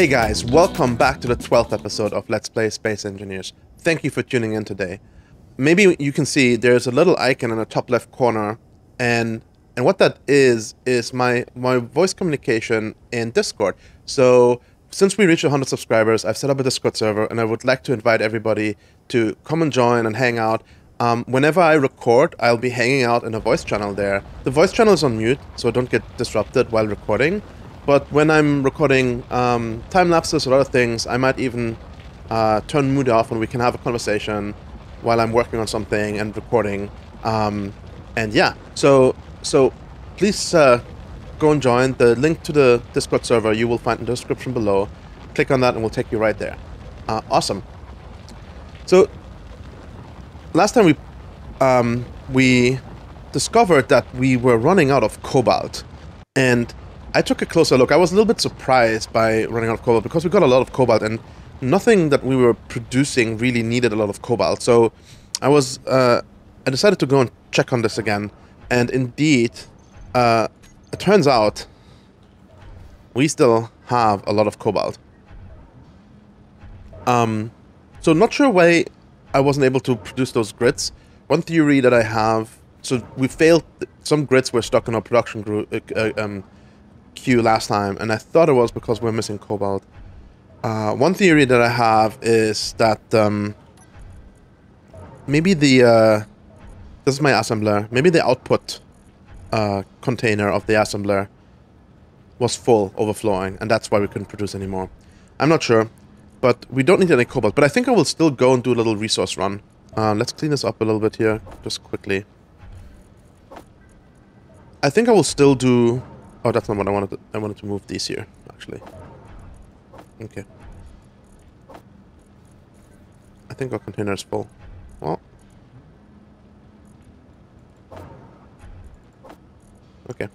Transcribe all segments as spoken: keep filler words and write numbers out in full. Hey guys, welcome back to the twelfth episode of Let's Play Space Engineers. Thank you for tuning in today. Maybe you can see there's a little icon in the top left corner, and and what that is is my my voice communication in Discord. So since we reached one hundred subscribers, I've set up a Discord server, and I would like to invite everybody to come and join and hang out. Um, whenever I record, I'll be hanging out in a voice channel there. The voice channel is on mute, so don't get disrupted while recording. But when I'm recording um, time lapses or other things, I might even uh, turn mood off, and we can have a conversation while I'm working on something and recording. Um, and yeah, so so please uh, go and join. The link to the Discord server you will find in the description below. Click on that, and we'll take you right there. Uh, awesome. So last time we um, we discovered that we were running out of cobalt, and I took a closer look. I was a little bit surprised by running out of cobalt because we got a lot of cobalt, and nothing that we were producing really needed a lot of cobalt. So I was uh, I decided to go and check on this again, and indeed, uh, it turns out we still have a lot of cobalt. Um, so not sure why I wasn't able to produce those grids. One theory that I have, so we failed, some grids were stuck in our production group, uh, um, queue last time, and I thought it was because we're missing cobalt. Uh, one theory that I have is that um, maybe the, uh, this is my assembler, maybe the output uh, container of the assembler was full, overflowing, and that's why we couldn't produce anymore. I'm not sure. But we don't need any cobalt. But I think I will still go and do a little resource run. Uh, let's clean this up a little bit here, just quickly. I think I will still do... Oh, that's not what I wanted to... I wanted to move these here, actually. Okay. I think our container is full. Well. Okay.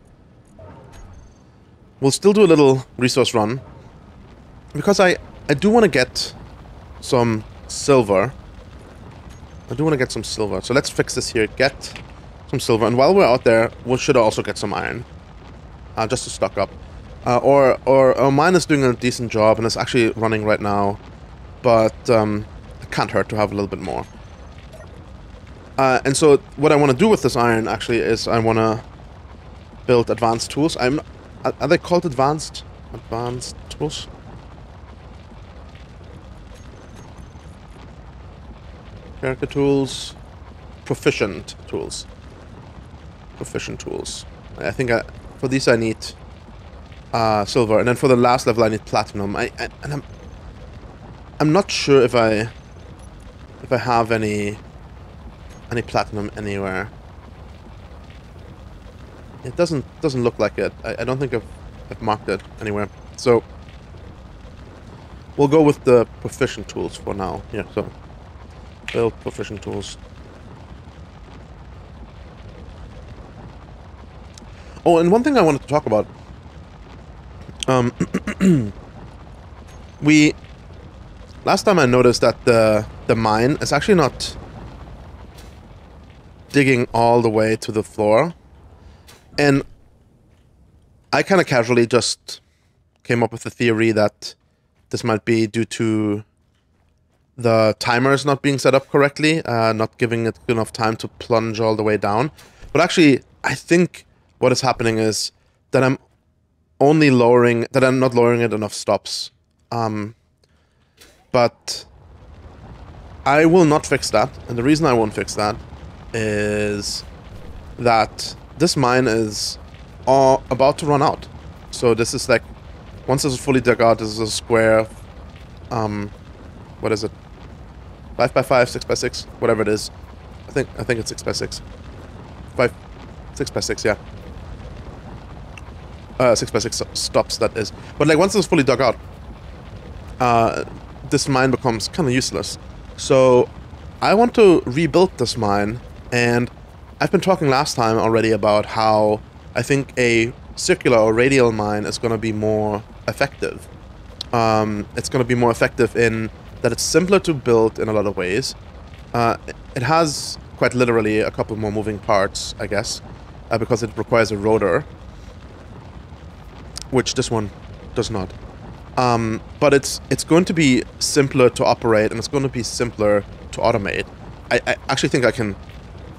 We'll still do a little resource run. Because I... I do want to get some silver. I do want to get some silver. So let's fix this here. Get some silver. And while we're out there, we should also get some iron. Uh, just to stock up. Uh, or, or, or mine is doing a decent job, and it's actually running right now. But um, it can't hurt to have a little bit more. Uh, and so what I want to do with this iron, actually, is I want to build advanced tools. I'm, are they called advanced? Advanced tools? Character tools, proficient tools, proficient tools. I think I, for these I need uh, silver, and then for the last level I need platinum. I, I and I'm I'm not sure if I if I have any any platinum anywhere. It doesn't doesn't look like it. I, I don't think I've, I've marked it anywhere. So we'll go with the proficient tools for now. Yeah. So. Build proficient tools. Oh, and one thing I wanted to talk about. Um, we last time I noticed that the the mine is actually not digging all the way to the floor, and I kind of casually just came up with the theory that this might be due to the timer is not being set up correctly, uh, not giving it enough time to plunge all the way down. But actually, I think what is happening is that I'm only lowering, that I'm not lowering it enough stops. Um, but I will not fix that. And the reason I won't fix that is that this mine is all about to run out. So this is like, once this is fully dug out, this is a square, um, what is it? Five by five, six by six, whatever it is. I think I think it's six by six. Five, six by six, yeah. Uh, six by six stops, that is. But like once it's fully dug out, uh, this mine becomes kind of useless. So I want to rebuild this mine, and I've been talking last time already about how I think a circular or radial mine is going to be more effective. Um, it's going to be more effective in that it's simpler to build in a lot of ways. Uh, it has quite literally a couple more moving parts, I guess, uh, because it requires a rotor, which this one does not. Um, but it's it's going to be simpler to operate, and it's going to be simpler to automate. I, I actually think I can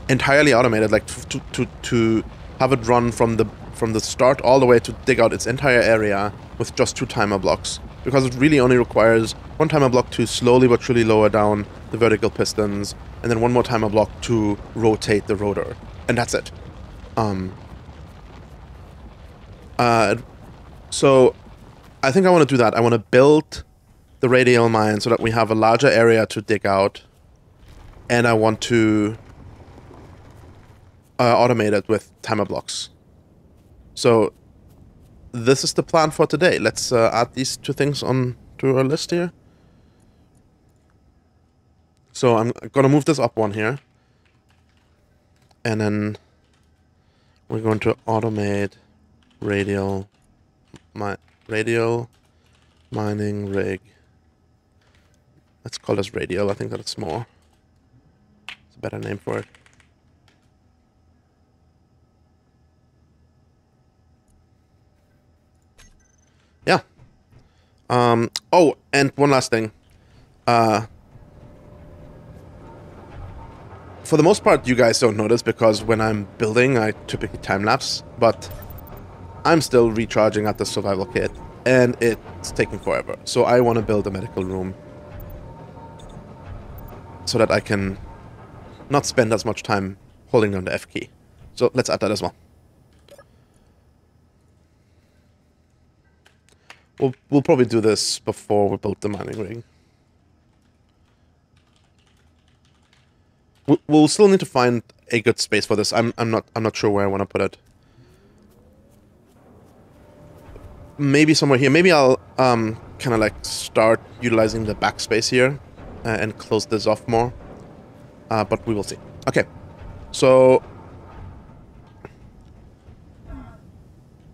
entirely automate it, like to to to have it run from the from the start all the way to dig out its entire area with just two timer blocks, because it really only requires one timer block to slowly but surely lower down the vertical pistons, and then one more timer block to rotate the rotor, and that's it. Um. Uh, so. I think I want to do that. I want to build the radial mine so that we have a larger area to dig out, and I want to uh, automate it with timer blocks. So this is the plan for today. Let's uh, add these two things on to our list here. So I'm gonna move this up one here, and then we're going to automate radial mine. Radial mining rig. Let's call this radial. I think that it's more. It's a better name for it. Yeah. Um. Oh, and one last thing. Uh. For the most part, you guys don't notice because when I'm building, I typically time lapse, but I'm still recharging at the survival kit, and it's taking forever. So I want to build a medical room so that I can not spend as much time holding down the F key. So let's add that as well. We'll, we'll probably do this before we build the mining rig. We'll, we'll still need to find a good space for this. I'm I'm not I'm not sure where I want to put it. Maybe somewhere here. Maybe I'll um, kind of like start utilizing the backspace here uh, and close this off more. Uh, but we will see. Okay. So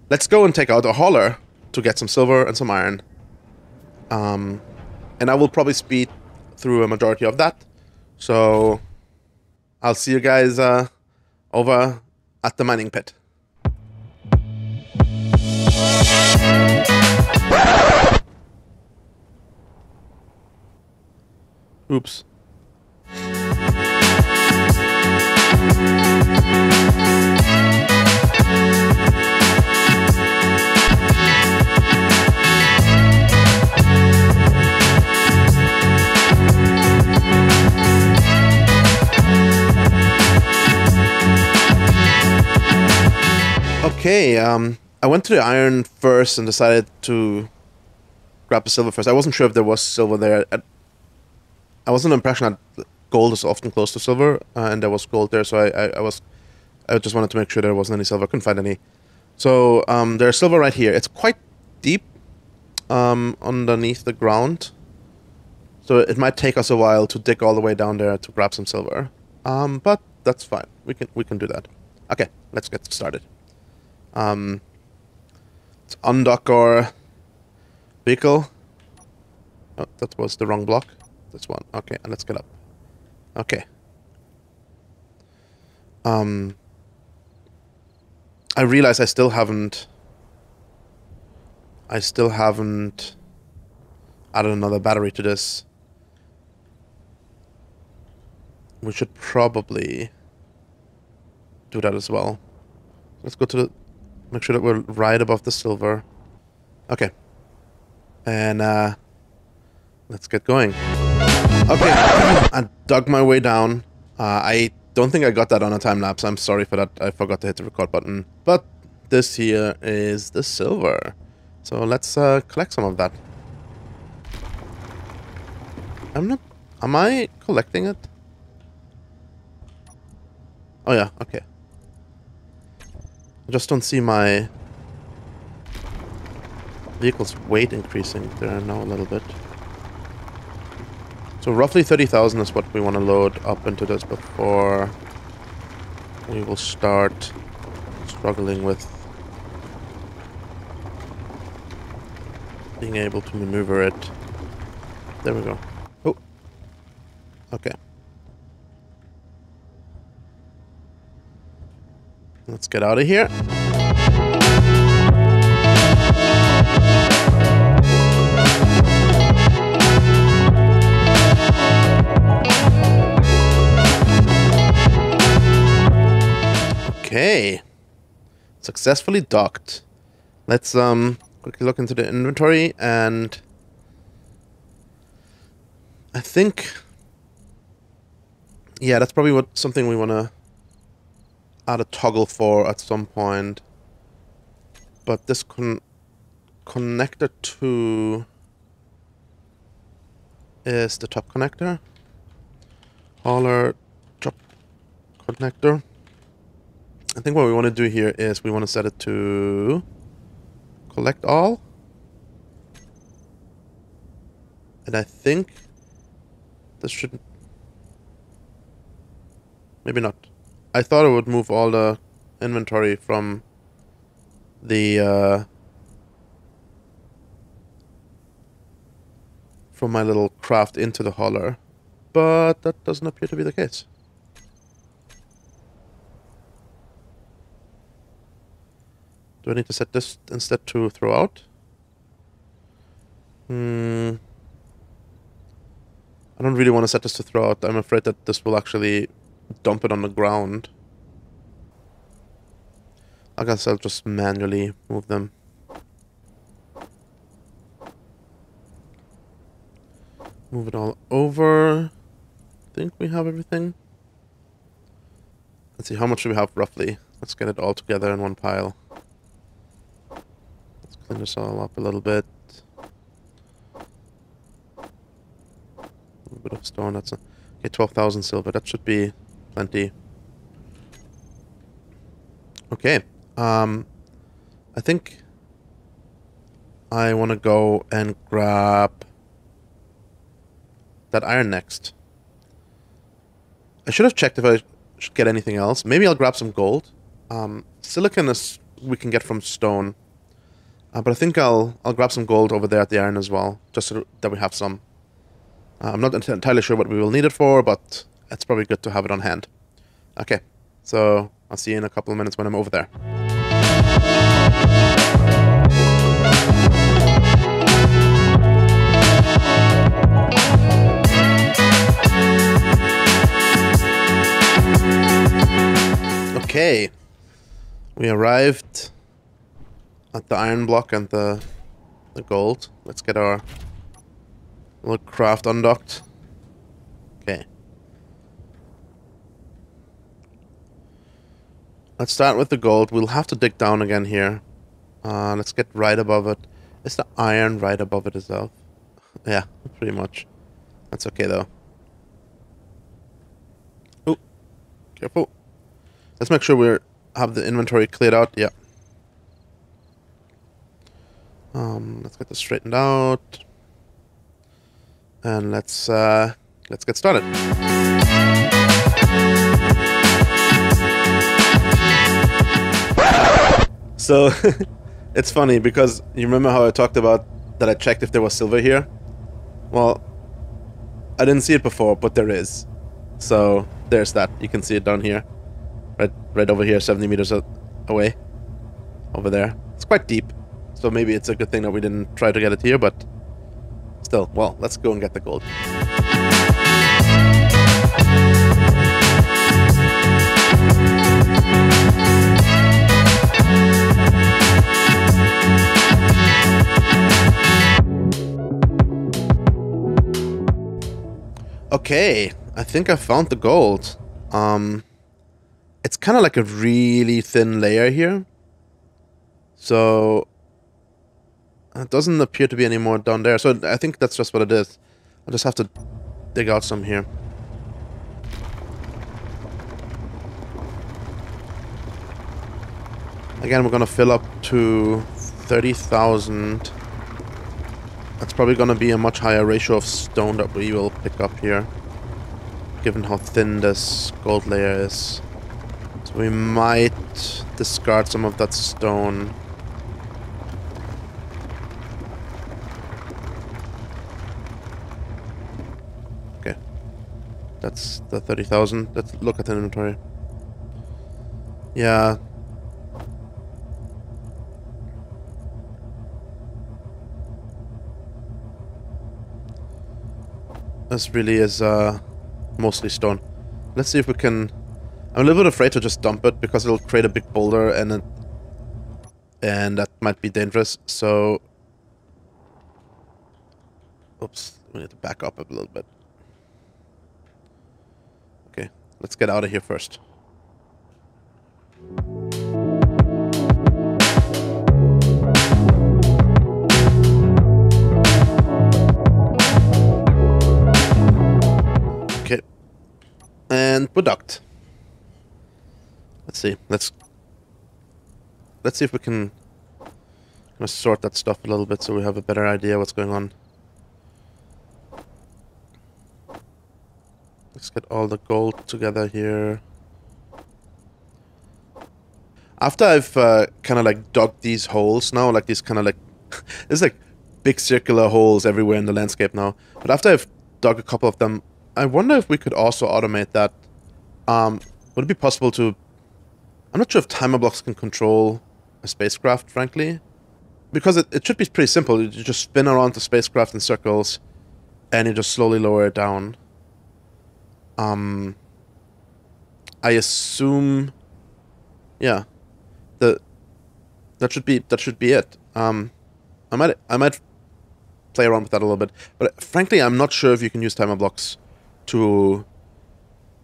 let's go and take out a hauler to get some silver and some iron. Um, and I will probably speed through a majority of that. So I'll see you guys uh, over at the mining pit. Oops. Okay, um I went to the iron first and decided to grab the silver first. I wasn't sure if there was silver there. I, I was under the impression that gold is often close to silver, uh, and there was gold there, so I, I, I was, I just wanted to make sure there wasn't any silver. I couldn't find any. So um, there's silver right here. It's quite deep um, underneath the ground, so it might take us a while to dig all the way down there to grab some silver. Um, but that's fine. We can we can do that. Okay, let's get started. Um, Undock our vehicle. Oh, that was the wrong block. This one. Okay, and let's get up. Okay. Um. I realize I still haven't. I still haven't added another battery to this. We should probably do that as well. Let's go to the. Make sure that we're right above the silver. Okay. And uh, let's get going. Okay, I dug my way down. Uh, I don't think I got that on a time lapse. I'm sorry for that. I forgot to hit the record button. But this here is the silver. So let's uh, collect some of that. I'm not... Am I collecting it? Oh yeah, okay. I just don't see my vehicle's weight increasing there now a little bit. So roughly thirty thousand is what we want to load up into this before we will start struggling with being able to maneuver it. There we go. Oh. Okay. Let's get out of here. Okay. Successfully docked. Let's um quickly look into the inventory, and I think, yeah, that's probably what something we want to add a toggle for at some point. But this con connector to is the top connector. Hauler top connector. I think what we want to do here is we want to set it to collect all. And I think this should... Maybe not. I thought it would move all the inventory from the... Uh, from my little craft into the hauler. But that doesn't appear to be the case. Do I need to set this instead to throw out? Hmm. I don't really want to set this to throw out. I'm afraid that this will actually dump it on the ground. I guess I'll just manually move them. Move it all over. I think we have everything. Let's see, how much do we have roughly? Let's get it all together in one pile. Clean this all up a little bit. A little bit of stone. That's a, okay. Twelve thousand silver. That should be plenty. Okay. Um, I think I want to go and grab that iron next. I should have checked if I should get anything else. Maybe I'll grab some gold. Um, silicon is we can get from stone. Uh, but I think I'll I'll grab some gold over there at the iron as well, just so that we have some. Uh, I'm not ent entirely sure what we will need it for, but it's probably good to have it on hand. Okay, so I'll see you in a couple of minutes when I'm over there. Okay, we arrived at the iron block and the the gold. Let's get our little craft undocked. Okay. Let's start with the gold. We'll have to dig down again here. Uh, let's get right above it. Is the iron right above it itself? Yeah, pretty much. That's okay though. Oh, careful. Let's make sure we have the inventory cleared out. Yeah. Um, let's get this straightened out, and let's uh, let's get started. So it's funny because you remember how I talked about that I checked if there was silver here? Well, I didn't see it before, but there is. So there's that. You can see it down here, right, right over here, seventy meters away, over there. It's quite deep. So maybe it's a good thing that we didn't try to get it here, but still, well, let's go and get the gold. Okay, I think I found the gold. Um, it's kind of like a really thin layer here. So... It doesn't appear to be any more down there, so I think that's just what it is. I'll just have to dig out some here. Again, we're going to fill up to thirty thousand. That's probably going to be a much higher ratio of stone that we will pick up here, given how thin this gold layer is. So we might discard some of that stone. That's the thirty thousand. Let's look at the inventory. Yeah. This really is uh, mostly stone. Let's see if we can... I'm a little bit afraid to just dump it because it'll create a big boulder and it, and that might be dangerous. So, oops, we need to back up a little bit. Okay, let's get out of here first. Okay, and product. Let's see. Let's let's see if we can kind of sort that stuff a little bit so we have a better idea what's going on. Let's get all the gold together here. After I've uh, kind of like dug these holes now, like these kind of like there's like big circular holes everywhere in the landscape now. But after I've dug a couple of them, I wonder if we could also automate that. Um, would it be possible to? I'm not sure if timer blocks can control a spacecraft, frankly. Because it, it should be pretty simple. You just spin around the spacecraft in circles, and you just slowly lower it down. Um, I assume, yeah, the that should be that should be it. Um, I might I might play around with that a little bit, but frankly, I'm not sure if you can use timer blocks to,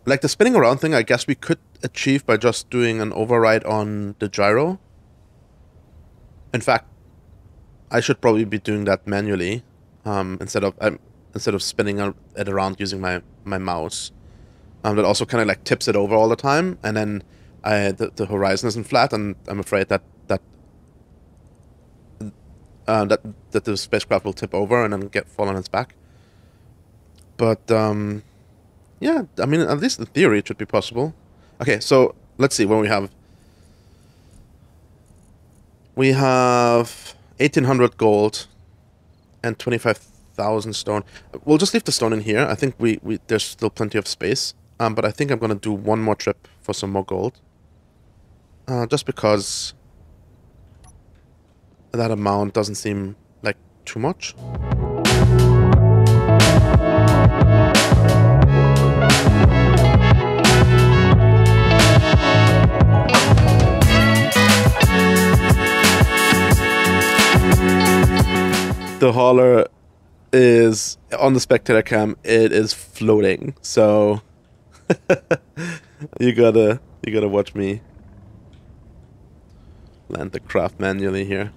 like the spinning around thing. I guess we could achieve by just doing an override on the gyro. In fact, I should probably be doing that manually um, instead of um, instead of spinning it around using my my mouse. Um, that also kind of like tips it over all the time, and then I the, the horizon isn't flat, and I'm afraid that that uh, that that the spacecraft will tip over and then get fall on its back. But um, yeah, I mean, at least in theory, it should be possible. Okay, so let's see what we have. We have eighteen hundred gold and twenty-five thousand stone. We'll just leave the stone in here. I think we, we there's still plenty of space. Um, but I think I'm going to do one more trip for some more gold. Uh, just because that amount doesn't seem like too much. The hauler is on the spectator cam. It is floating, so you gotta you gotta watch me land the craft manually here.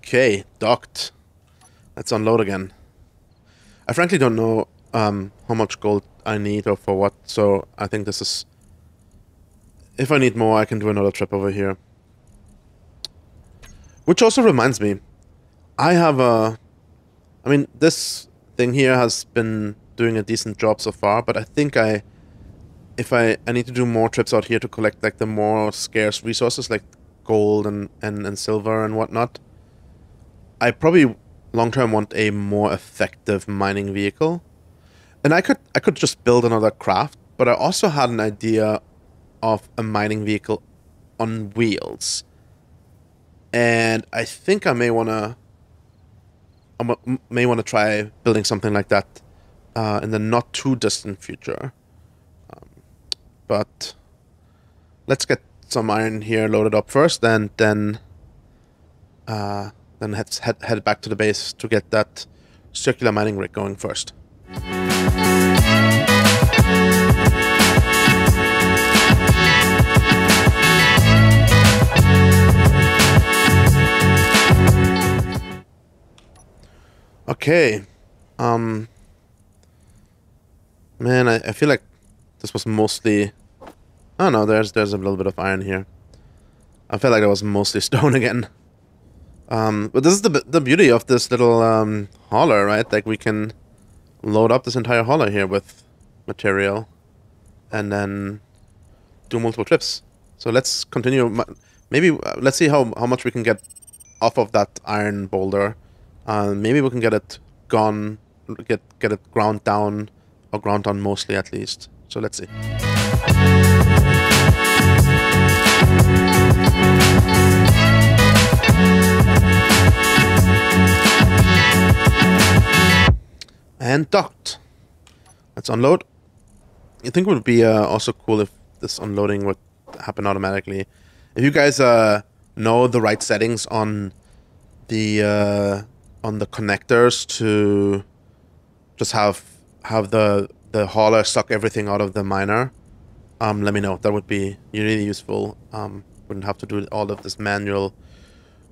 Okay, docked. Let's unload again. I frankly don't know um, how much gold I need or for what, so I think this is. If I need more, I can do another trip over here. Which also reminds me, I have a, I mean, this thing here has been doing a decent job so far, but I think I, if I, I need to do more trips out here to collect like the more scarce resources like gold and, and, and silver and whatnot. I probably long term want a more effective mining vehicle. And I could, I could just build another craft, but I also had an idea of a mining vehicle on wheels. And I think I may wanna, I may wanna try building something like that uh, in the not too distant future. Um, but let's get some iron here loaded up first, and then uh, then head, head head back to the base to get that circular mining rig going first. Okay, um, man, I, I feel like this was mostly, oh no, there's there's a little bit of iron here. I felt like I was mostly stone again. Um, but this is the the beauty of this little um, hauler, right? Like we can load up this entire hauler here with material, and then do multiple trips. So let's continue. Maybe uh, let's see how how much we can get off of that iron boulder. Uh, maybe we can get it gone, get get it ground down, or ground down mostly at least. So let's see. And docked. Let's unload. I think it would be uh, also cool if this unloading would happen automatically. If you guys uh, know the right settings on the uh, on the connectors to just have have the the hauler suck everything out of the miner, um, let me know. That would be really useful. Um, wouldn't have to do all of this manual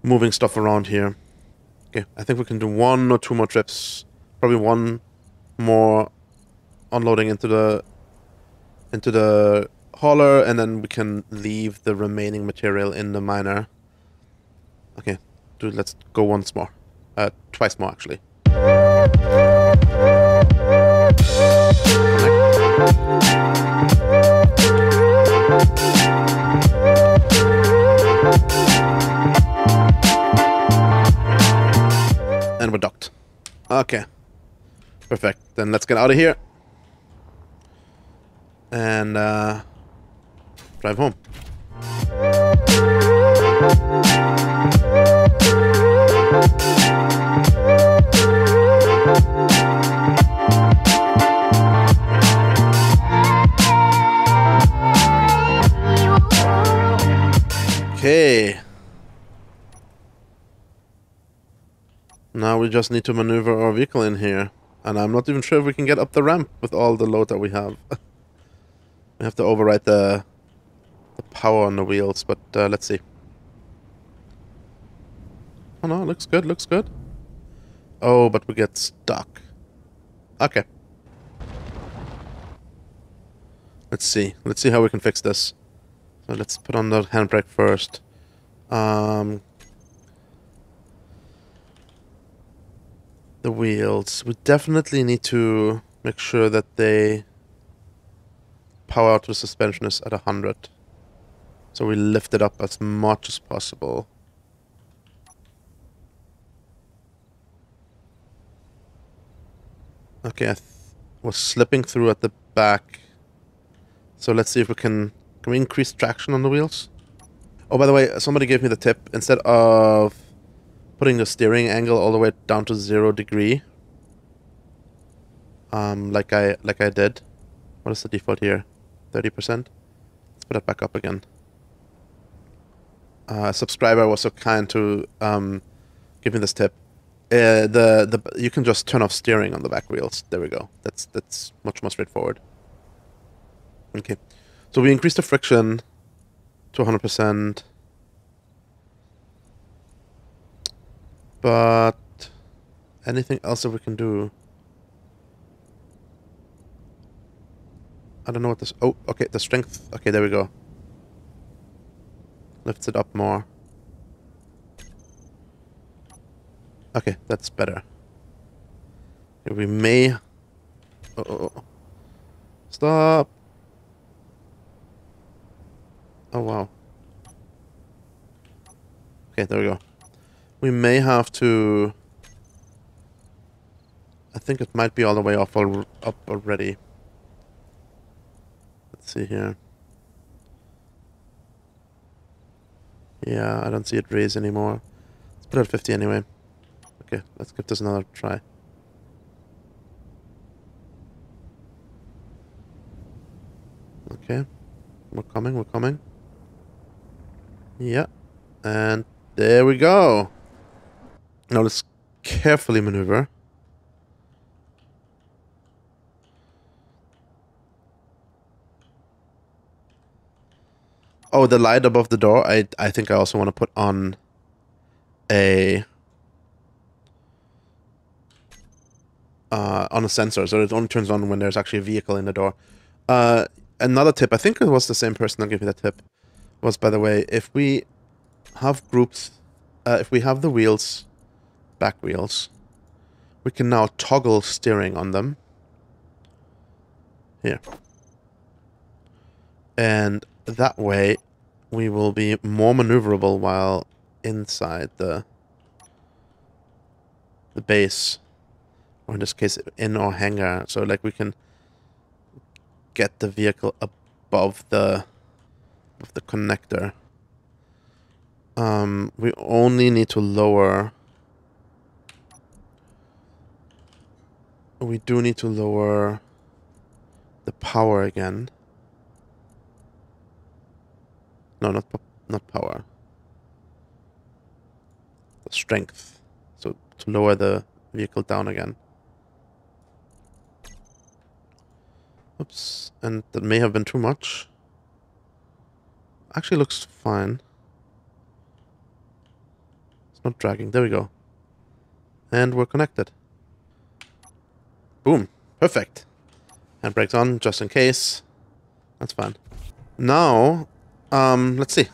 moving stuff around here. Okay, I think we can do one or two more trips. Probably one more unloading into the into the hauler, and then we can leave the remaining material in the miner. Okay, dude, let's go once more. Uh, twice more, actually. And we're docked. Okay. Perfect. Then let's get out of here. And, uh... drive home. Okay. Now we just need to maneuver our vehicle in here. And I'm not even sure if we can get up the ramp with all the load that we have. We have to override the, the power on the wheels, but uh, let's see. Oh no, looks good, looks good. Oh, but we get stuck. Okay. Let's see. Let's see how we can fix this. So let's put on the handbrake first. Um, the wheels. We definitely need to make sure that they... power out to the suspension is at one hundred. So we lift it up as much as possible. Okay, I was slipping through at the back. So let's see if we can... Can we increase traction on the wheels? Oh, by the way, somebody gave me the tip. Instead of putting the steering angle all the way down to zero degree, um, like I like I did. What is the default here? thirty percent? Let's put it back up again. Uh, a subscriber was so kind to um, give me this tip. Uh, the the you can just turn off steering on the back wheels. There we go. That's that's much more straightforward. Okay, so we increased the friction to one hundred percent, but anything else that we can do? I don't know what this... Oh, okay, the strength... Okay, there we go. Lifts it up more. Okay, that's better. Okay, we may... Uh oh, oh. Stop! Oh, wow. Okay, there we go. We may have to... I think it might be all the way off or up already. See here. Yeah, I don't see it raise anymore. Let's put it at fifty anyway. Okay, let's give this another try. Okay, we're coming, we're coming. Yeah, and there we go. Now let's carefully maneuver. Oh, the light above the door. I I think I also want to put on a uh, on a sensor, so it only turns on when there's actually a vehicle in the door. Uh, another tip. I think it was the same person that gave me that tip. Was, by the way, if we have groups, uh, if we have the wheels, back wheels, we can now toggle steering on them. Here. And that way, we will be more maneuverable while inside the the base, or in this case, in our hangar. So, like, we can get the vehicle above the above the connector. Um, we only need to lower. We do need to lower the power again. No, not not power. The strength. So to lower the vehicle down again. Oops, and that may have been too much. Actually looks fine. It's not dragging. There we go. And we're connected. Boom. Perfect. Handbrake's on, just in case. That's fine. Now, um, let's see.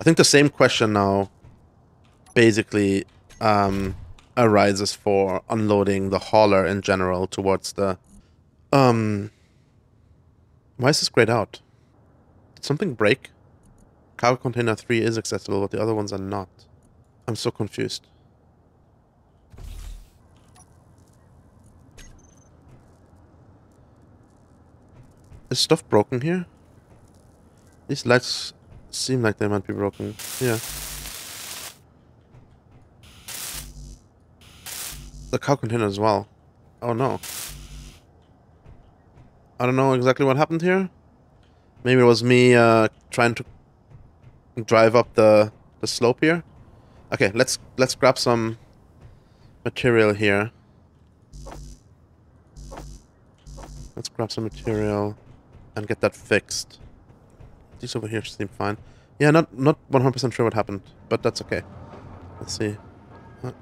I think the same question now basically um, arises for unloading the hauler in general towards the... Um, why is this grayed out? Did something break? Cargo container three is accessible, but the other ones are not. I'm so confused. Is stuff broken here? These lights seem like they might be broken. Yeah. The cargo container as well. Oh no. I don't know exactly what happened here. Maybe it was me uh, trying to drive up the the slope here. Okay, let's let's grab some material here. Let's grab some material and get that fixed. These over here seem fine. Yeah, not not one hundred percent sure what happened, but that's okay. Let's see. Huh.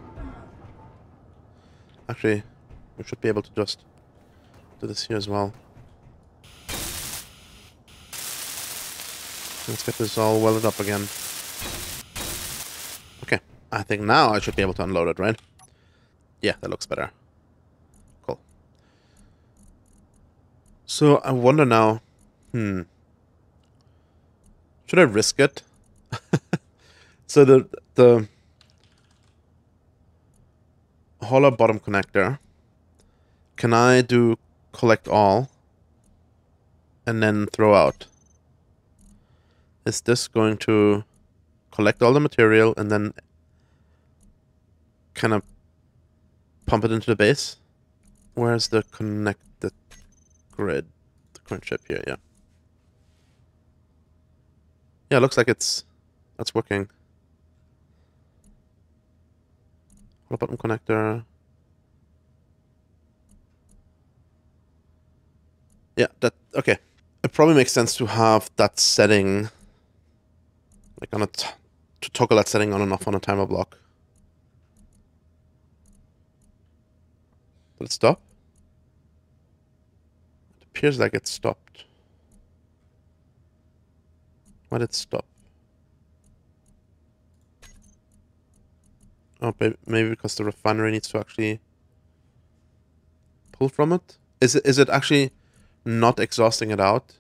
Actually, we should be able to just do this here as well. Let's get this all welded up again. Okay, I think now I should be able to unload it, right? Yeah, that looks better. Cool. So I wonder now, hmm, should I risk it? So the the hauler bottom connector, can I do collect all and then throw out? Is this going to collect all the material and then kind of pump it into the base? Where's the connected grid? The current ship here, yeah. Yeah, it looks like it's that's working. Hollow bottom connector. Yeah, that okay. It probably makes sense to have that setting. Like on a t to toggle that setting on and off on a timer block. Did it stop? It appears like it stopped. Why did it stop? Oh, maybe because the refinery needs to actually pull from it. Is it is it actually not exhausting it out?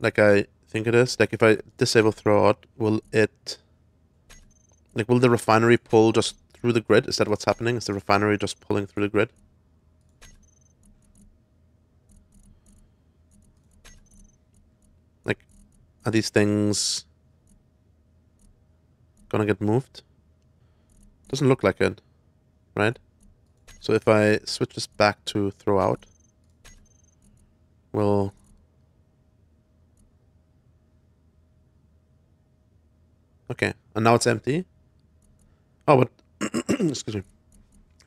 Like I think it is. Like if I disable throw out, will it, like will the refinery pull just through the grid? Is that what's happening? Is the refinery just pulling through the grid? Like, are these things gonna get moved? Doesn't look like it, right? So if I switch this back to throw out, will okay, and now it's empty. Oh, but excuse me.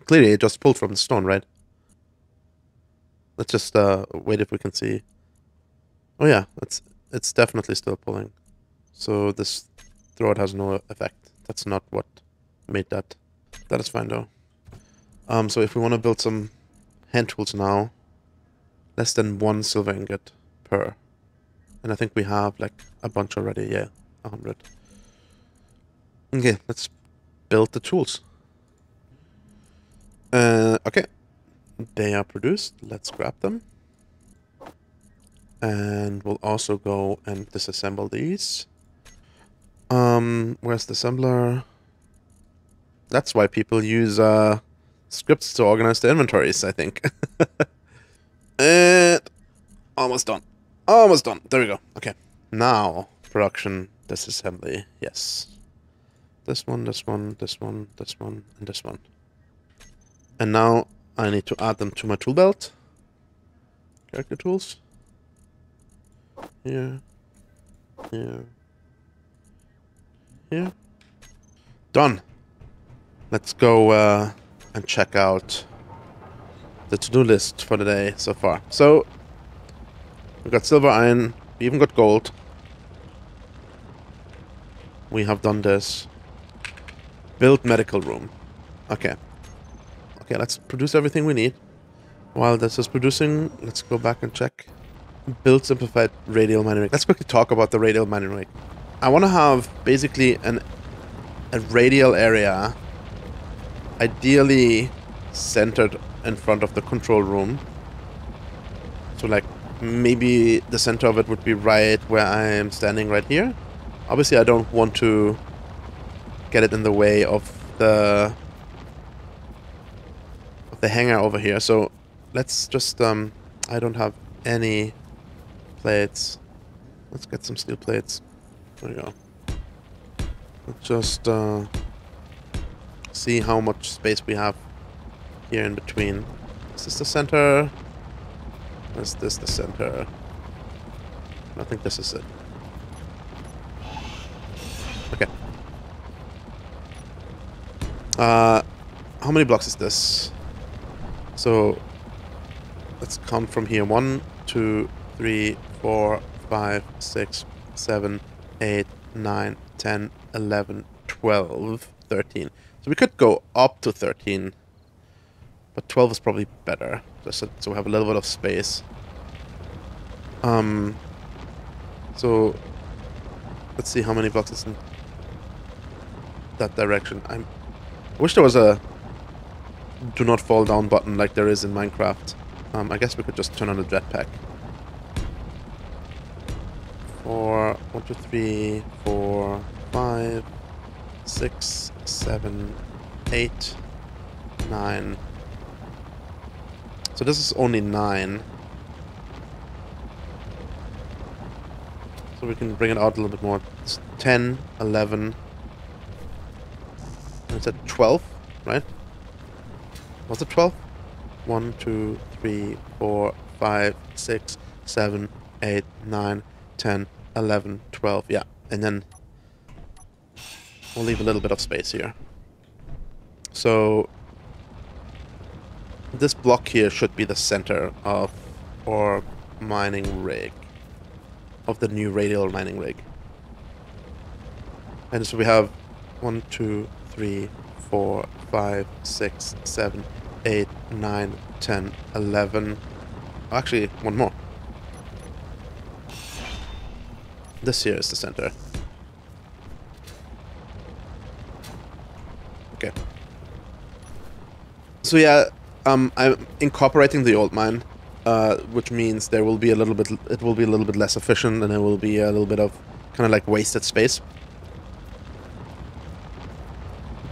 Clearly, it just pulled from the stone, right? Let's just uh, wait if we can see. Oh yeah, it's it's definitely still pulling. So this throw out has no effect. That's not what made that. That is fine though. Um, so if we want to build some hand tools now, less than one silver ingot per, and I think we have like a bunch already. Yeah, a hundred. Okay, let's build the tools. Uh, okay, they are produced. Let's grab them. And we'll also go and disassemble these. Um, where's the assembler? That's why people use uh, scripts to organize their inventories, I think. And almost done. Almost done. There we go. Okay. Now, production, disassembly. Yes. This one, this one, this one, this one, and this one. And now I need to add them to my tool belt. Character tools. Yeah. Yeah. Yeah. Done. Let's go uh, and check out the to-do list for the day so far. So, we got silver, iron, we even got gold. We have done this. Build medical room. Okay. Okay, let's produce everything we need. While this is producing, let's go back and check. Build simplified radial mining rig. Let's quickly talk about the radial mining rig. I want to have basically an a radial area, ideally centered in front of the control room. So like maybe the center of it would be right where I am standing right here. Obviously I don't want to get it in the way of the of the hangar over here. So let's just um I don't have any plates. Let's get some steel plates. There we go. Let's just uh, see how much space we have here in between. Is this the center? Is this the center? I think this is it. Okay. Uh, how many blocks is this? So let's come from here. One, two, three, four, five, six, seven, eight, nine, ten, eleven, twelve, thirteen. So we could go up to thirteen. But twelve is probably better, just so we have a little bit of space. Um, so let's see how many blocks is in that direction. I'm, I wish there was a do not fall down button like there is in Minecraft. Um, I guess we could just turn on the jetpack. Four, one, two, three, four, five, six, seven, eight, nine. So this is only nine. So we can bring it out a little bit more. It's ten, eleven. And it's at twelve, right? Was it twelve? one, two, three, four, five, six, seven, eight, nine, ten, eleven, twelve. Yeah, and then we'll leave a little bit of space here. So this block here should be the center of our mining rig, of the new radial mining rig. And so we have one, two, three, four, five, six, seven, eight, nine, ten, eleven. Actually, one more. This here is the center. Okay. So yeah. Um, I'm incorporating the old mine, uh, which means there will be a little bit. It will be a little bit less efficient, and there will be a little bit of kind of like wasted space.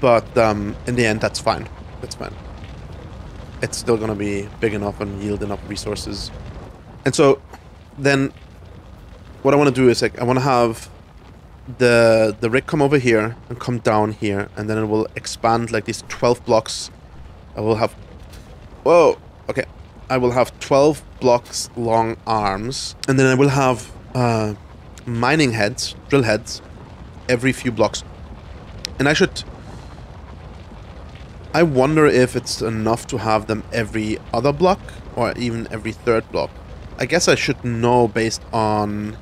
But um, in the end, that's fine. That's fine. It's still gonna be big enough and yield enough resources. And so, then, what I want to do is like I want to have the the rig come over here and come down here, and then it will expand like these twelve blocks. I will have. Whoa, okay. I will have twelve blocks long arms, and then I will have uh, mining heads, drill heads, every few blocks. And I should... I wonder if it's enough to have them every other block, or even every third block. I guess I should know based on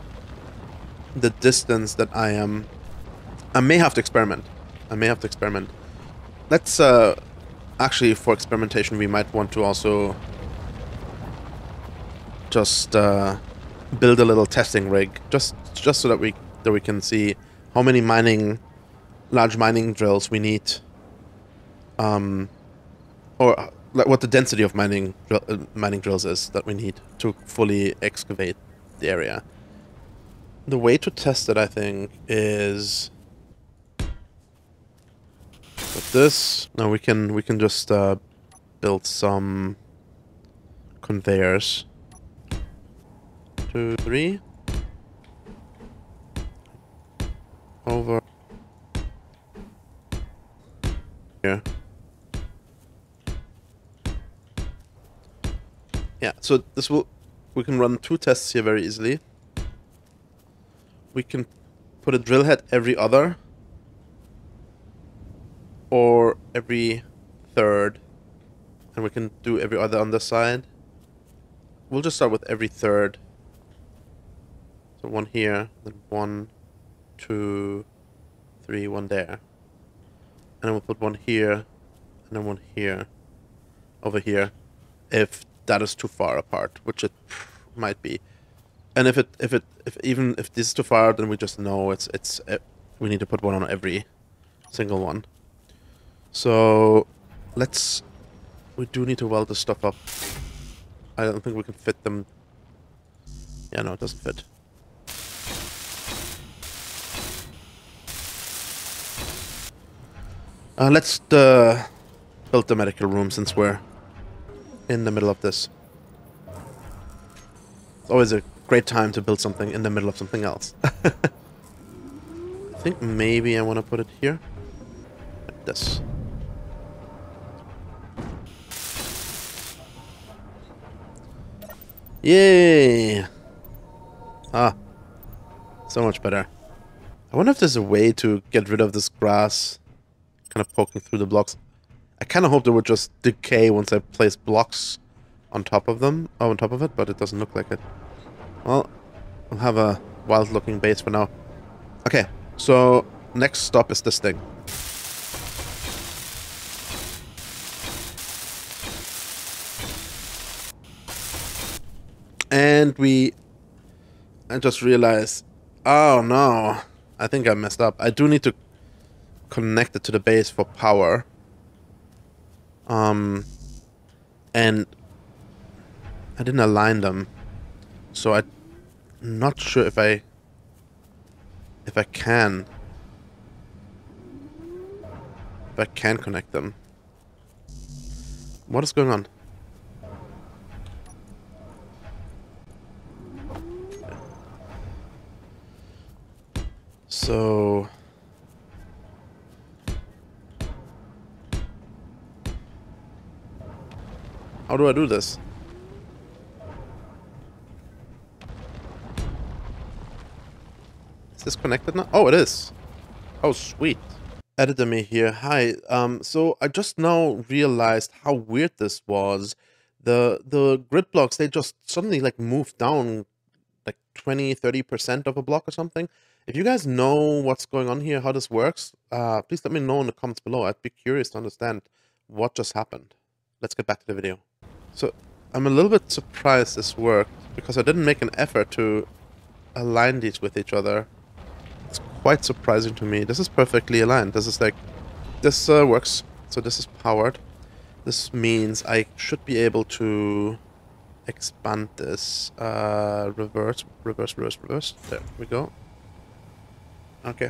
the distance that I am... I may have to experiment. I may have to experiment. Let's... Uh, Actually, for experimentation, we might want to also just uh, build a little testing rig, just just so that we that we can see how many mining, large mining drills we need, um, or like what the density of mining uh, mining drills is that we need to fully excavate the area. The way to test it, I think, is. With this, now we can we can just uh, build some conveyors. Two, three, over here. Yeah, so this will we can run two tests here very easily. We can put a drill head every other or every third, and we can do every other on the side. We'll just start with every third. So one here, then one, two, three, one there. And then we'll put one here, and then one here, over here, if that is too far apart, which it might be. And if it, if it, if even if this is too far, then we just know it's, it's, it, we need to put one on every single one. So let's, we do need to weld this stuff up. I don't think we can fit them. Yeah, no, it doesn't fit. Uh, let's uh, build the medical room since we're in the middle of this. It's always a great time to build something in the middle of something else. I think maybe I want to put it here. Like this. Yay! Ah. So much better. I wonder if there's a way to get rid of this grass. Kind of poking through the blocks. I kind of hoped it would just decay once I place blocks on top of them, oh, on top of it, but it doesn't look like it. Well, we'll have a wild-looking base for now. Okay, so next stop is this thing. And we... I just realized, oh no, I think I messed up. I do need to connected to the base for power. Um, and I didn't align them. So I'm not sure if I if I can if I can connect them. What is going on? So how do I do this? Is this connected now? Oh, it is. Oh, sweet. Editor me here. Hi. Um. So I just now realized how weird this was. The the grid blocks, they just suddenly like moved down like twenty, thirty percent of a block or something. If you guys know what's going on here, how this works, uh, please let me know in the comments below. I'd be curious to understand what just happened. Let's get back to the video. So, I'm a little bit surprised this worked, because I didn't make an effort to align these with each other. It's quite surprising to me. This is perfectly aligned. This is like, this uh, works. So this is powered. This means I should be able to expand this. Uh, reverse, reverse, reverse, reverse. There we go. Okay.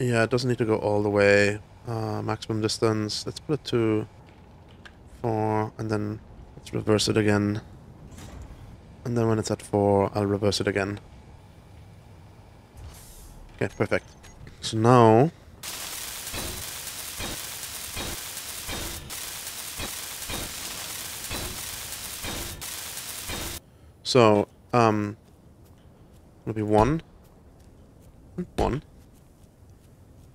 Yeah, it doesn't need to go all the way. Uh, maximum distance. Let's put it to... four, and then let's reverse it again, and then when it's at four I'll reverse it again. Okay, perfect. So now so um it'll be one and one,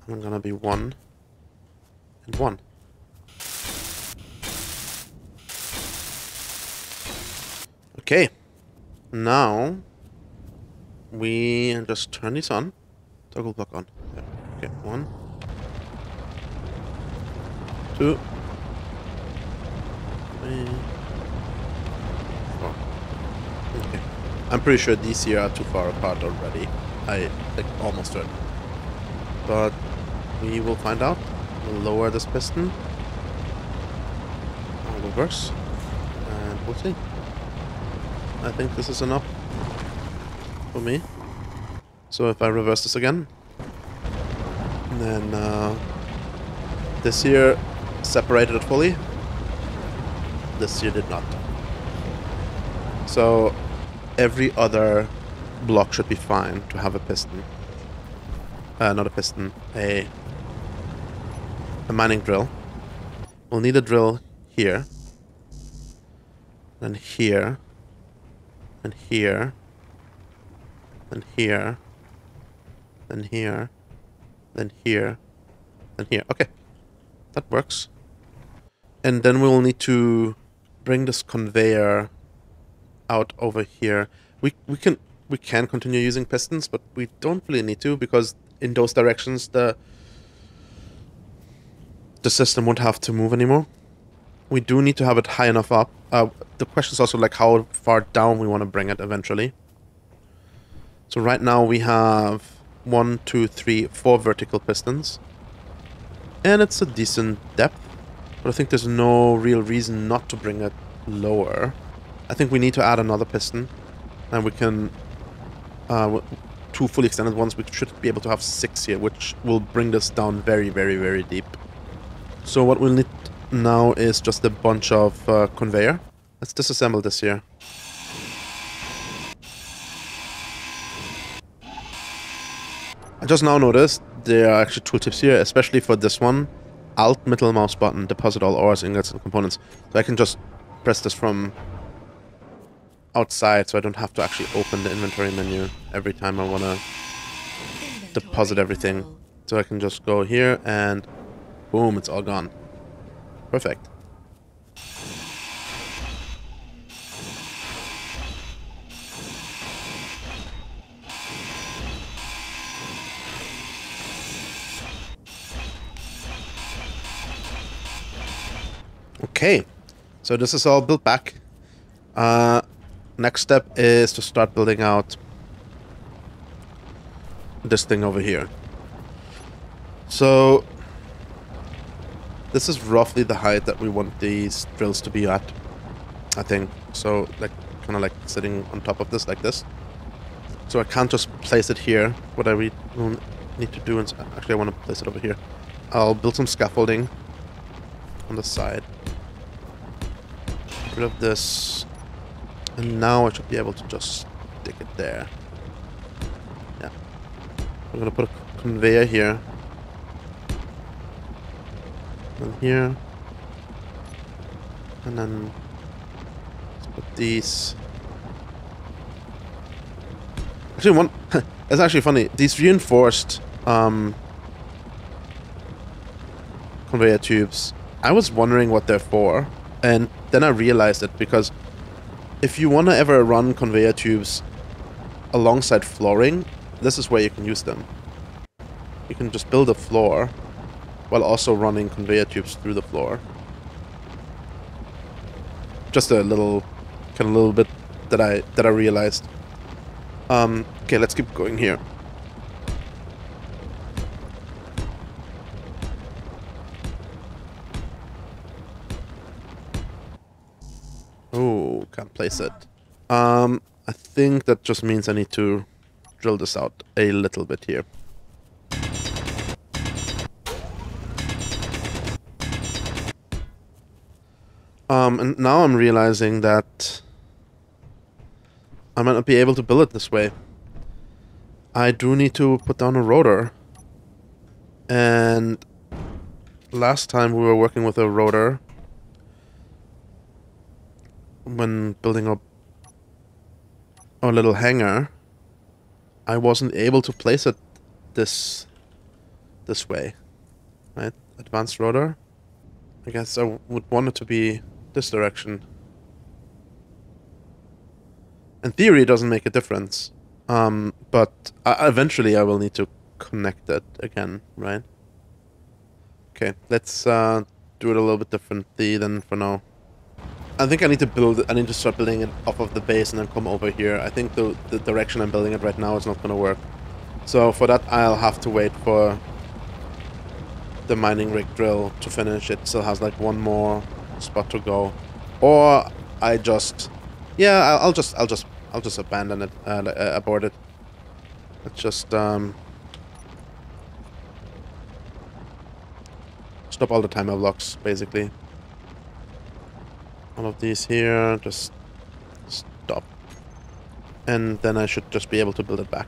and I'm gonna be one and one. Okay, now we just turn this on. Toggle block on. Yeah. Okay, one, two, three, four. Okay, I'm pretty sure these here are too far apart already. I like almost heard, but we will find out. We'll lower this piston. I'll reverse, and we'll see. I think this is enough for me. So if I reverse this again, and then uh, this here separated it fully. This here did not. So every other block should be fine to have a piston. Uh, not a piston, a, a mining drill. We'll need a drill here, and here. and here, and here, then here, then here, then here. Okay, that works. And then we'll need to bring this conveyor out over here. We we can we can continue using pistons, but we don't really need to, because in those directions the the system won't have to move anymore. We do need to have it high enough up. Uh, the question is also like how far down we want to bring it eventually. So right now we have one, two, three, four vertical pistons. And it's a decent depth. But I think there's no real reason not to bring it lower. I think we need to add another piston. And we can... Uh, two fully extended ones. We should be able to have six here, which will bring this down very, very, very deep. So what we'll need now is just a bunch of uh, conveyor. Let's disassemble this here. I just now noticed there are actually tooltips here, especially for this one. Alt middle mouse button, deposit all ores, ingots, and components. So I can just press this from outside, so I don't have to actually open the inventory menu every time I want to deposit everything. So I can just go here and boom, it's all gone. Perfect. Okay, so this is all built back. Uh, next step is to start building out this thing over here. So this is roughly the height that we want these drills to be at, I think. So like kind of like sitting on top of this like this. So I can't just place it here. What I re need to do is actually I want to place it over here. I'll build some scaffolding on the side. Get rid of this, and now I should be able to just stick it there. Yeah, we're gonna put a conveyor here. And here, and then let's put these. Actually, one it's actually funny. These reinforced um, conveyor tubes. I was wondering what they're for, and then I realized it, because if you want to ever run conveyor tubes alongside flooring, this is where you can use them. You can just build a floor while also running conveyor tubes through the floor. Just a little, kind of little bit that I that I realized. Um, okay, let's keep going here. Oh, can't place it. Um, I think that just means I need to drill this out a little bit here. Um, and now I'm realizing that I might not be able to build it this way. I do need to put down a rotor. And last time we were working with a rotor when building up our little hangar, I wasn't able to place it this this way. Right? Advanced rotor. I guess I would want it to be this direction. In theory, it doesn't make a difference, um, but I, eventually I will need to connect it again, right? Okay, let's uh, do it a little bit differently than for now. I think I need to build. I need to start building it off of the base and then come over here. I think the the direction I'm building it right now is not going to work. So for that, I'll have to wait for the mining rig drill to finish. It still has like one more spot to go, or I just, yeah, I'll, I'll just, I'll just, I'll just abandon it, uh, uh, abort it. Let's just um, stop all the timer blocks, basically. All of these here, just stop, and then I should just be able to build it back.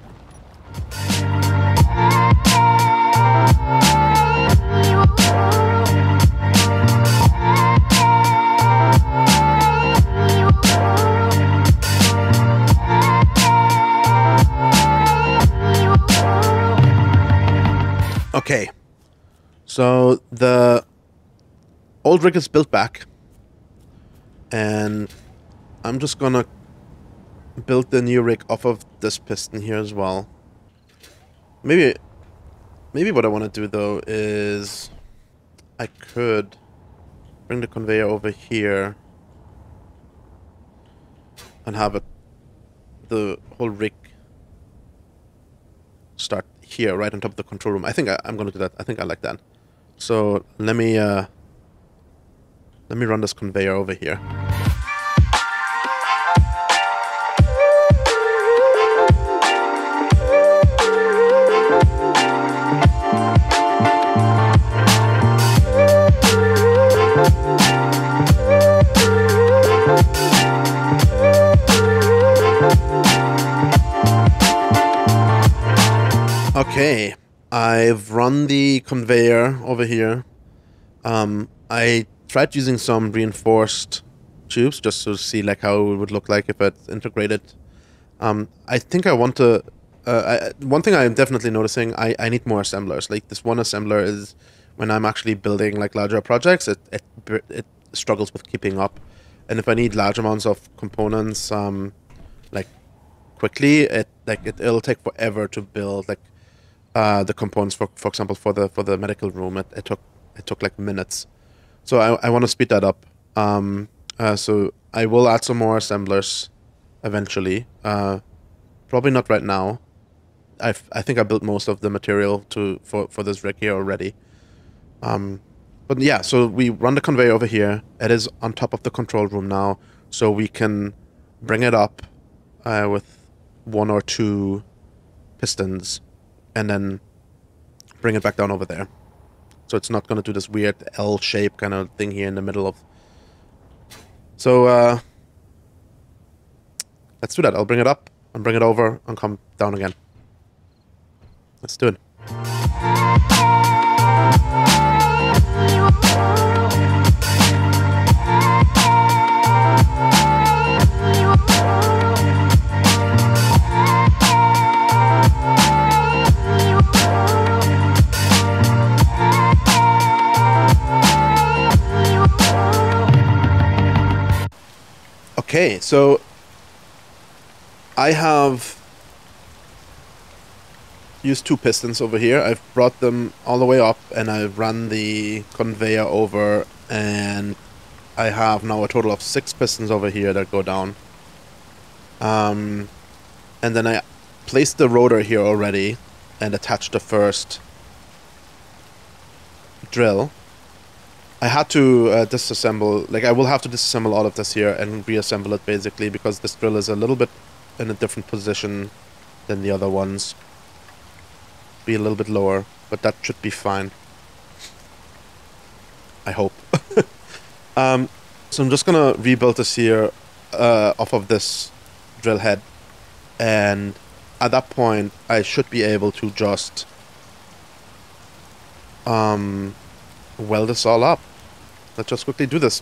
So the old rig is built back, and I'm just gonna build the new rig off of this piston here as well. Maybe, maybe what I want to do though is I could bring the conveyor over here and have it, the whole rig start here right on top of the control room. I think I, I'm gonna do that. I think I like that. So let me uh, let me run this conveyor over here. Okay, I've run the conveyor over here. Um, I tried using some reinforced tubes just to see like how it would look like if it's integrated. Um, I think I want to. Uh, I, one thing I'm definitely noticing, I I need more assemblers. Like this one assembler is, when I'm actually building like larger projects, it it it struggles with keeping up, and if I need large amounts of components, um, like quickly, it like it, it'll take forever to build like. Uh, the components, for for example, for the for the medical room, it, it took it took like minutes, so I I want to speed that up. Um, uh, so I will add some more assemblers eventually. Uh, probably not right now. I I think I built most of the material to for for this rig here already. Um, but yeah, so we run the conveyor over here. It is on top of the control room now, so we can bring it up uh, with one or two pistons. And then bring it back down over there. So it's not going to do this weird L shape kind of thing here in the middle of. So uh, let's do that. I'll bring it up and bring it over and come down again. Let's do it. Okay, so I have used two pistons over here. I've brought them all the way up and I've run the conveyor over, and I have now a total of six pistons over here that go down. Um, and then I placed the rotor here already and attached the first drill. I had to uh, disassemble, like I will have to disassemble all of this here and reassemble it basically, because this drill is a little bit in a different position than the other ones. Be a little bit lower, but that should be fine. I hope. um, so I'm just gonna rebuild this here uh, off of this drill head, and at that point I should be able to just um, weld this all up. Let's just quickly do this.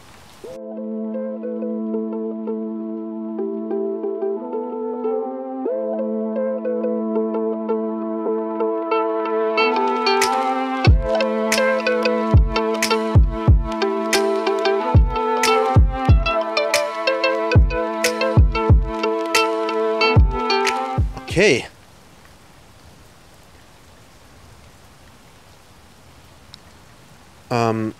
Okay. Um,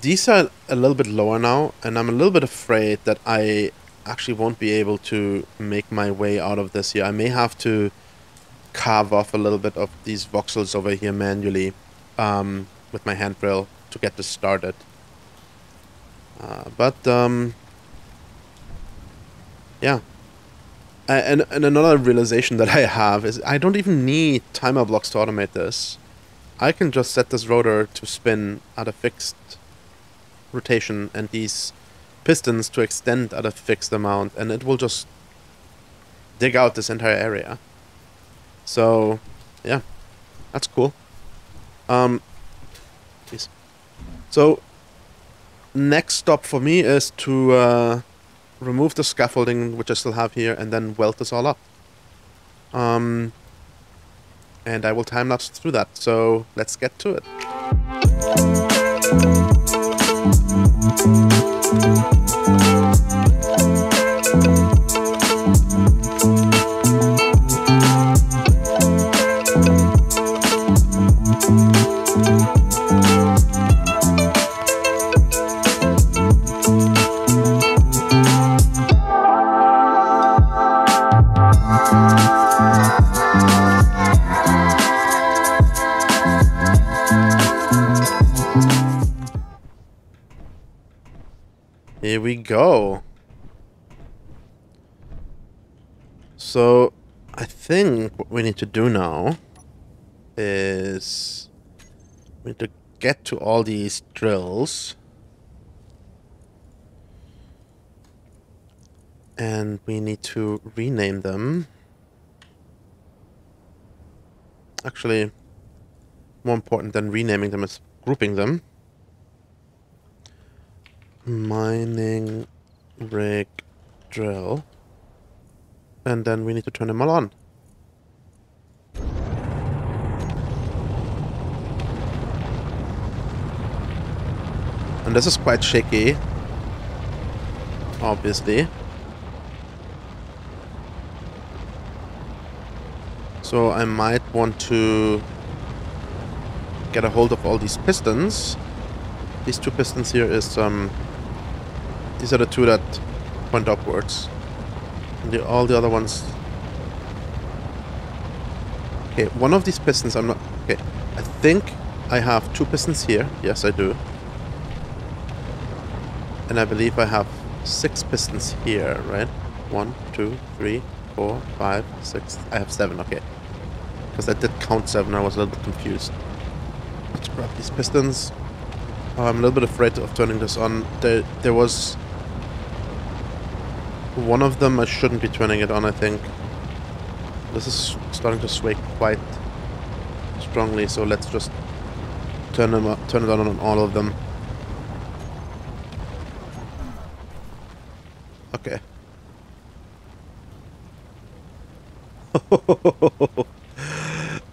these are a little bit lower now, and I'm a little bit afraid that I actually won't be able to make my way out of this here. I may have to carve off a little bit of these voxels over here manually um, with my hand drill to get this started. Uh, but um, yeah. I, and, and another realization that I have is I don't even need timer blocks to automate this. I can just set this rotor to spin at a fixed rotation and these pistons to extend at a fixed amount, and it will just dig out this entire area. So, yeah, that's cool. Um, geez. So, next stop for me is to uh, remove the scaffolding, which I still have here, and then weld this all up. Um... and I will time-lapse through that. So let's get to it. Here we go. So, I think what we need to do now is we need to get to all these drills. And we need to rename them. Actually, more important than renaming them is grouping them. Mining rig drill, and then we need to turn them all on. And this is quite shaky, obviously. So I might want to get a hold of all these pistons. These two pistons here is um. These are the two that point upwards. And the, all the other ones... Okay, one of these pistons I'm not... Okay, I think I have two pistons here. Yes, I do. And I believe I have six pistons here, right? One, two, three, four, five, six... I have seven, okay. Because I did count seven, I was a little bit confused. Let's grab these pistons. Oh, I'm a little bit afraid of turning this on. There, there was... One of them I shouldn't be turning it on, I think. This is starting to sway quite strongly, so let's just turn them up, turn it on on all of them. Okay.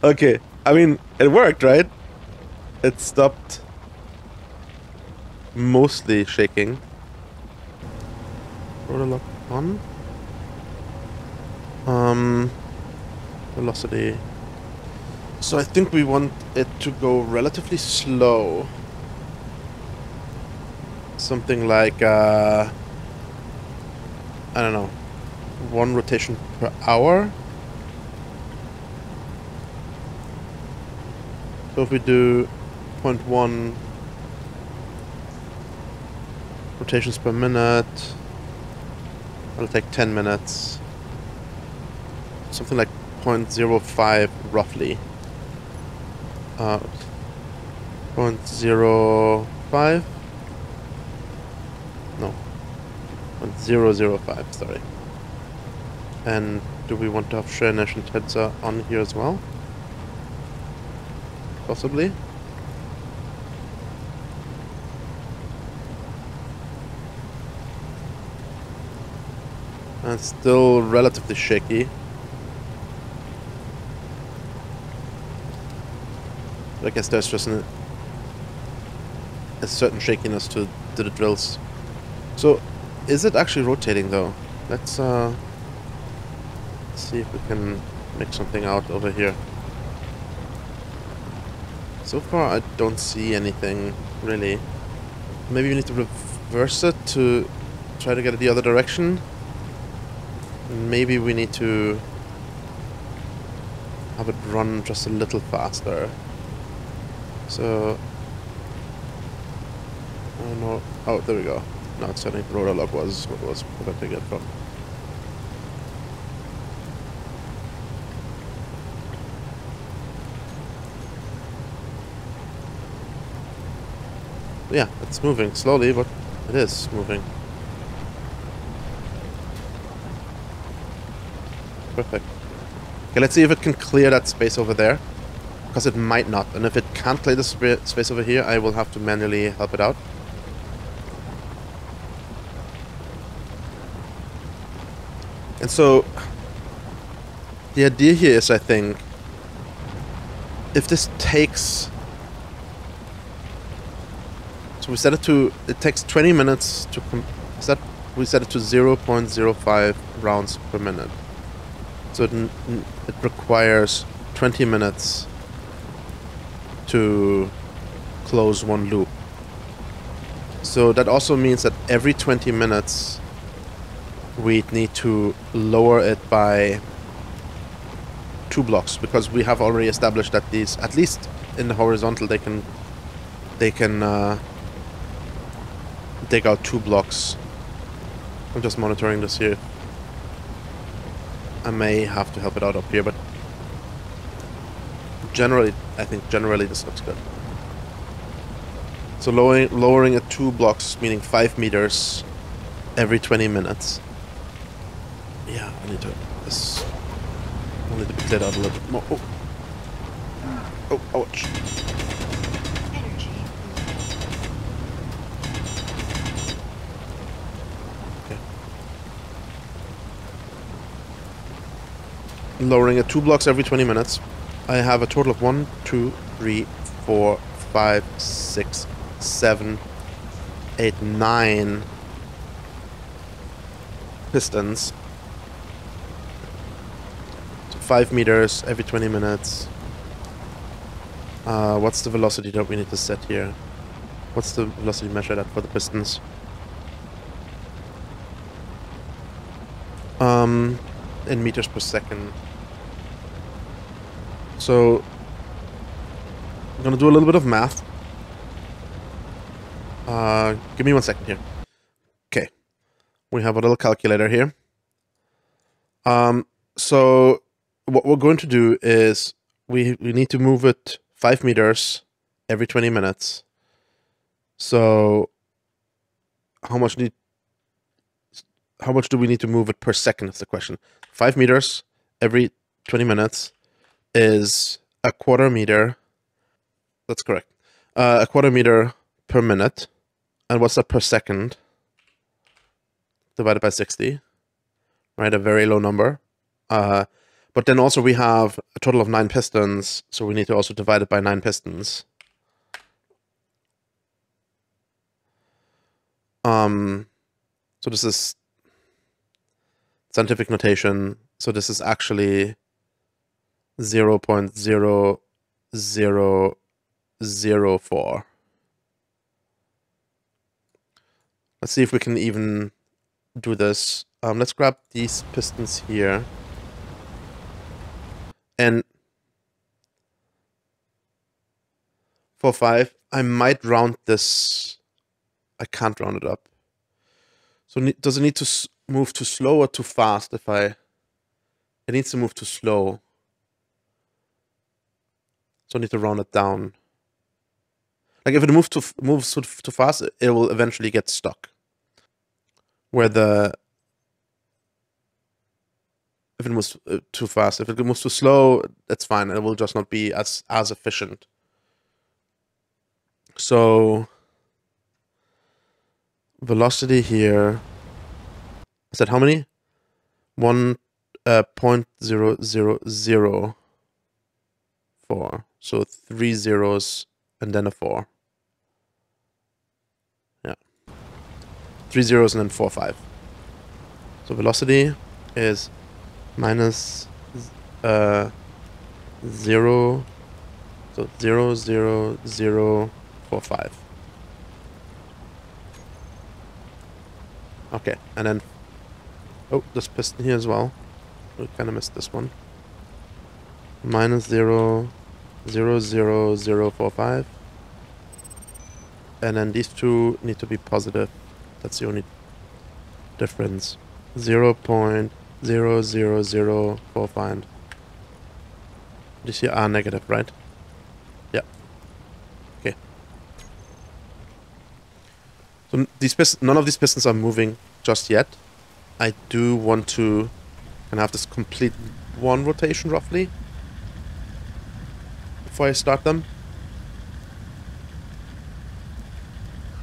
Okay, I mean, it worked, right? It stopped mostly shaking. Rotor lock on. Um, velocity. So I think we want it to go relatively slow. Something like, uh, I don't know, one rotation per hour. So if we do zero point one rotations per minute, it'll take ten minutes. Something like zero point zero five roughly. Uh, zero point zero five? No. zero point zero zero five, sorry. And do we want to have shear inertia tensor on here as well? Possibly. And still relatively shaky. But I guess there's just an, a certain shakiness to, to the drills. So, is it actually rotating though? Let's uh, see if we can make something out over here. So far I don't see anything, really. Maybe we need to reverse it to try to get it the other direction. Maybe we need to have it run just a little faster. So I don't know. Oh, there we go. Now it's turning. Rotor lock was what was what I figured from. Yeah, it's moving slowly, but it is moving. Perfect. Okay, let's see if it can clear that space over there, because it might not. And if it can't clear the sp space over here, I will have to manually help it out. And so, the idea here is, I think, if this takes... So we set it to, it takes twenty minutes to, com set, we set it to zero point zero five rounds per minute. So it, n it requires twenty minutes to close one loop. So that also means that every twenty minutes we'd need to lower it by two blocks, because we have already established that these, at least in the horizontal, they can, they can uh, take out two blocks. I'm just monitoring this here. I may have to help it out up here, but generally, I think generally this looks good. So lowering lowering it two blocks, meaning five meters every twenty minutes. Yeah, I need to. This I need to put that out a little bit more. Oh, oh, ouch. Lowering at two blocks every twenty minutes. I have a total of one, two, three, four, five, six, seven, eight, nine pistons. So five meters every twenty minutes. Uh, what's the velocity that we need to set here? What's the velocity measured at for the pistons? Um, in meters per second. So I'm gonna do a little bit of math. Uh, give me one second here. Okay, we have a little calculator here. Um, so what we're going to do is we we need to move it five meters every twenty minutes. So how much need how much do we need to move it per second? Is the question. Five meters every twenty minutes. Is a quarter meter, that's correct, uh, a quarter meter per minute, and what's that per second? Divided by sixty, right, a very low number. Uh, but then also we have a total of nine pistons, so we need to also divide it by nine pistons. Um, so this is scientific notation, so this is actually zero point zero zero zero four. Let's see if we can even do this. Um, let's grab these pistons here. And for five, I might round this. I can't round it up. So does it need to move too slow or too fast? If I, it needs to move too slow. So I need to round it down. Like if it moves too moves too fast, it will eventually get stuck. Where the if it moves too fast, if it moves too slow, that's fine. It will just not be as as efficient. So velocity here. I said how many? One uh, point zero zero zero. Four. So three zeros and then a four. Yeah. Three zeros and then four, five. So velocity is minus uh, zero. So zero, zero, zero, four, five. Okay. And then, oh, this piston here as well. We kind of missed this one. Minus zero, zero, zero, zero, four, five. And then these two need to be positive. That's the only difference. Zero point zero zero zero four five. These here are negative, right? Yeah. Okay. So these pistons, none of these pistons are moving just yet. I do want to and have this complete one rotation roughly. Before I start them.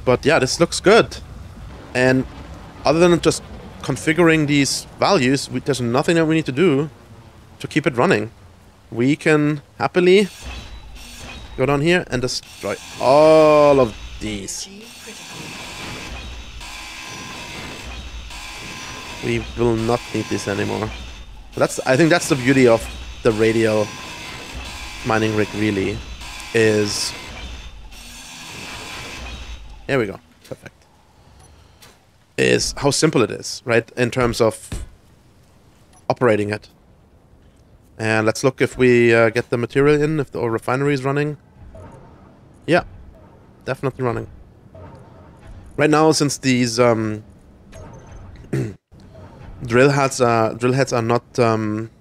But yeah, this looks good. And other than just configuring these values, we, there's nothing that we need to do to keep it running. We can happily Go down here and destroy all of these. We will not need this anymore. That's, I think that's the beauty of the radial mining rig, really, is... There we go. Perfect. Is how simple it is, right? In terms of operating it. And let's look if we uh, get the material in, if the old refinery is running. Yeah, definitely running. Right now, since these um, drill heads are drill heads are not, um,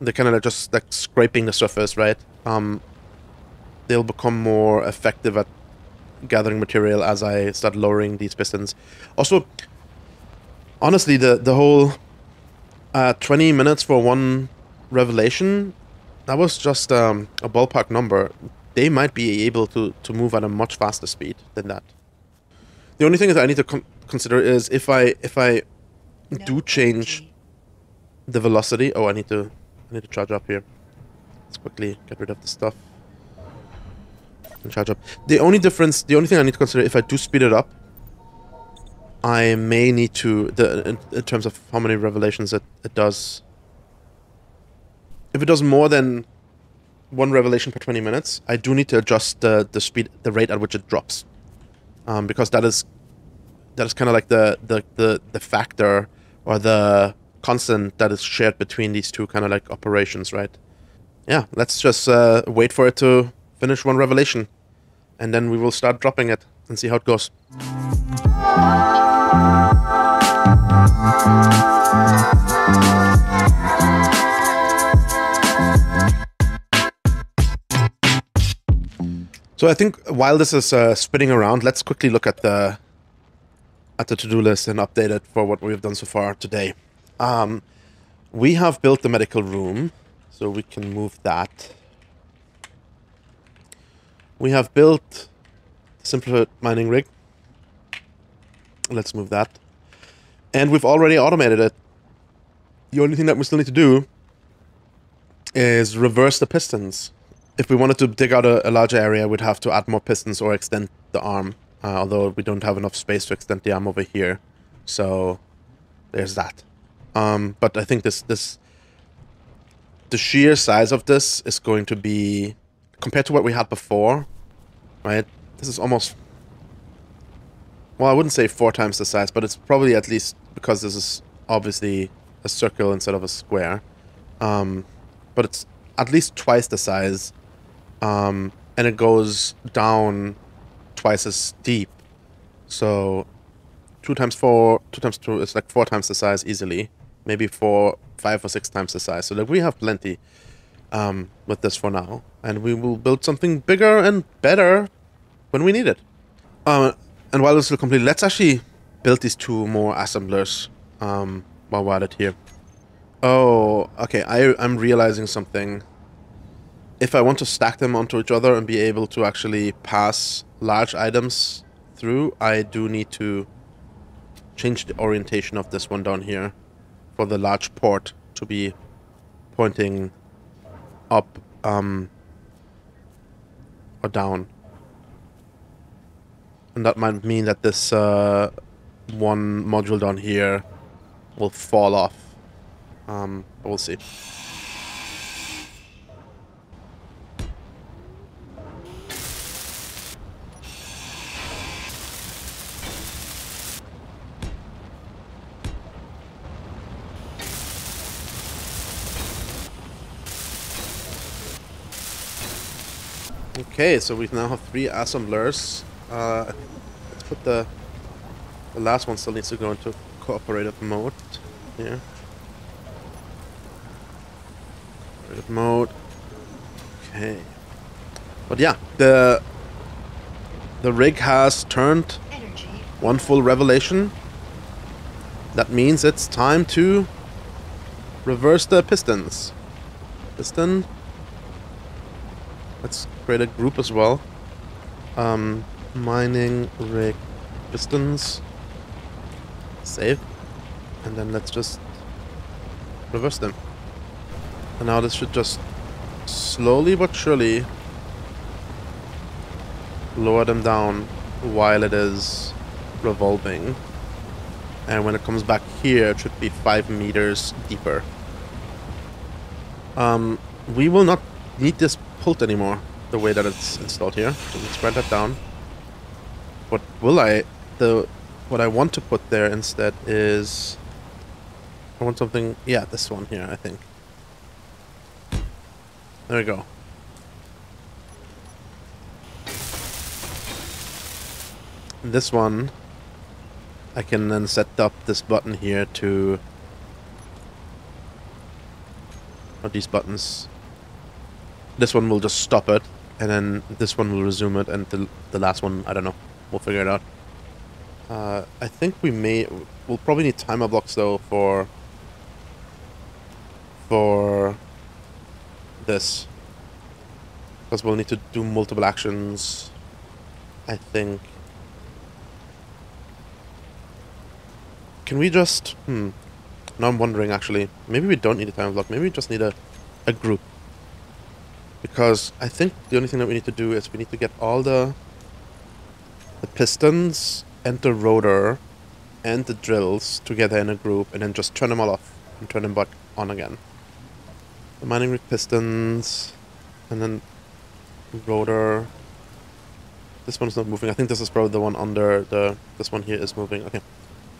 they're kind of just like scraping the surface, right? Um, they'll become more effective at gathering material as I start lowering these pistons. Also, honestly, the the whole uh, twenty minutes for one revelation, that was just um, a ballpark number. They might be able to, to move at a much faster speed than that. The only thing that I need to con consider is if I if I no. do change the velocity. Oh, I need to I need to charge up here. Let's quickly get rid of the stuff and charge up. The only difference, the only thing I need to consider, if I do speed it up, I may need to the in, in terms of how many revelations it, it does. If it does more than one revelation per twenty minutes, I do need to adjust the the speed, the rate at which it drops, um, because that is that is kind of like the, the the the factor or the constant that is shared between these two kind of like operations, right? Yeah, let's just uh, wait for it to finish one revelation, and then we will start dropping it and see how it goes. So I think while this is uh, spinning around, let's quickly look at the at the to-do list and update it for what we've done so far today. Um, we have built the medical room, so we can move that. We have built the simplified mining rig. Let's move that. And we've already automated it. The only thing that we still need to do is reverse the pistons. If we wanted to dig out a, a larger area, we'd have to add more pistons or extend the arm. Uh, although we don't have enough space to extend the arm over here, so there's that. Um, but I think this this the sheer size of this is going to be, compared to what we had before, right? This is almost, well, I wouldn't say four times the size, but it's probably at least, because this is obviously a circle instead of a square. Um, but it's at least twice the size. Um, and it goes down twice as deep, so two times four, two times two is like four times the size easily. Maybe four, five or six times the size. So like we have plenty um, with this for now, and we will build something bigger and better when we need it. Uh, and while this will complete, let's actually build these two more assemblers um, while we're at it here. Oh, okay. I I'm realizing something. If I want to stack them onto each other and be able to actually pass large items through, I do need to change the orientation of this one down here for the large port to be pointing up um, or down. And that might mean that this uh, one module down here will fall off. Um, but we'll see. Okay, so we now have three assemblers. Uh, let's put the the last one still needs to go into cooperative mode here. Cooperative mode. Okay, but yeah, the the rig has turned Energy. one full revelation. That means it's time to reverse the pistons. Piston. Let's create a group as well. Um, mining rig pistons. Save. And then let's just reverse them. And now this should just slowly but surely lower them down while it is revolving. And when it comes back here, it should be five meters deeper. Um, we will not need this pult anymore, the way that it's installed here. So let's spread that down. What will I... the what I want to put there instead is... I want something... yeah, this one here, I think. There we go. And this one... I can then set up this button here to... or these buttons. This one will just stop it, and then this one will resume it, and the, the last one, I don't know. We'll figure it out. Uh, I think we may... we'll probably need timer blocks, though, for... for... this. Because we'll need to do multiple actions, I think. Can we just... hmm. Now I'm wondering, actually. Maybe we don't need a time block. Maybe we just need a, a group. Because I think the only thing that we need to do is we need to get all the... the pistons and the rotor and the drills together in a group and then just turn them all off and turn them back on again. The mining rig pistons and then rotor. This one's not moving. I think this is probably the one under the... this one here is moving. Okay.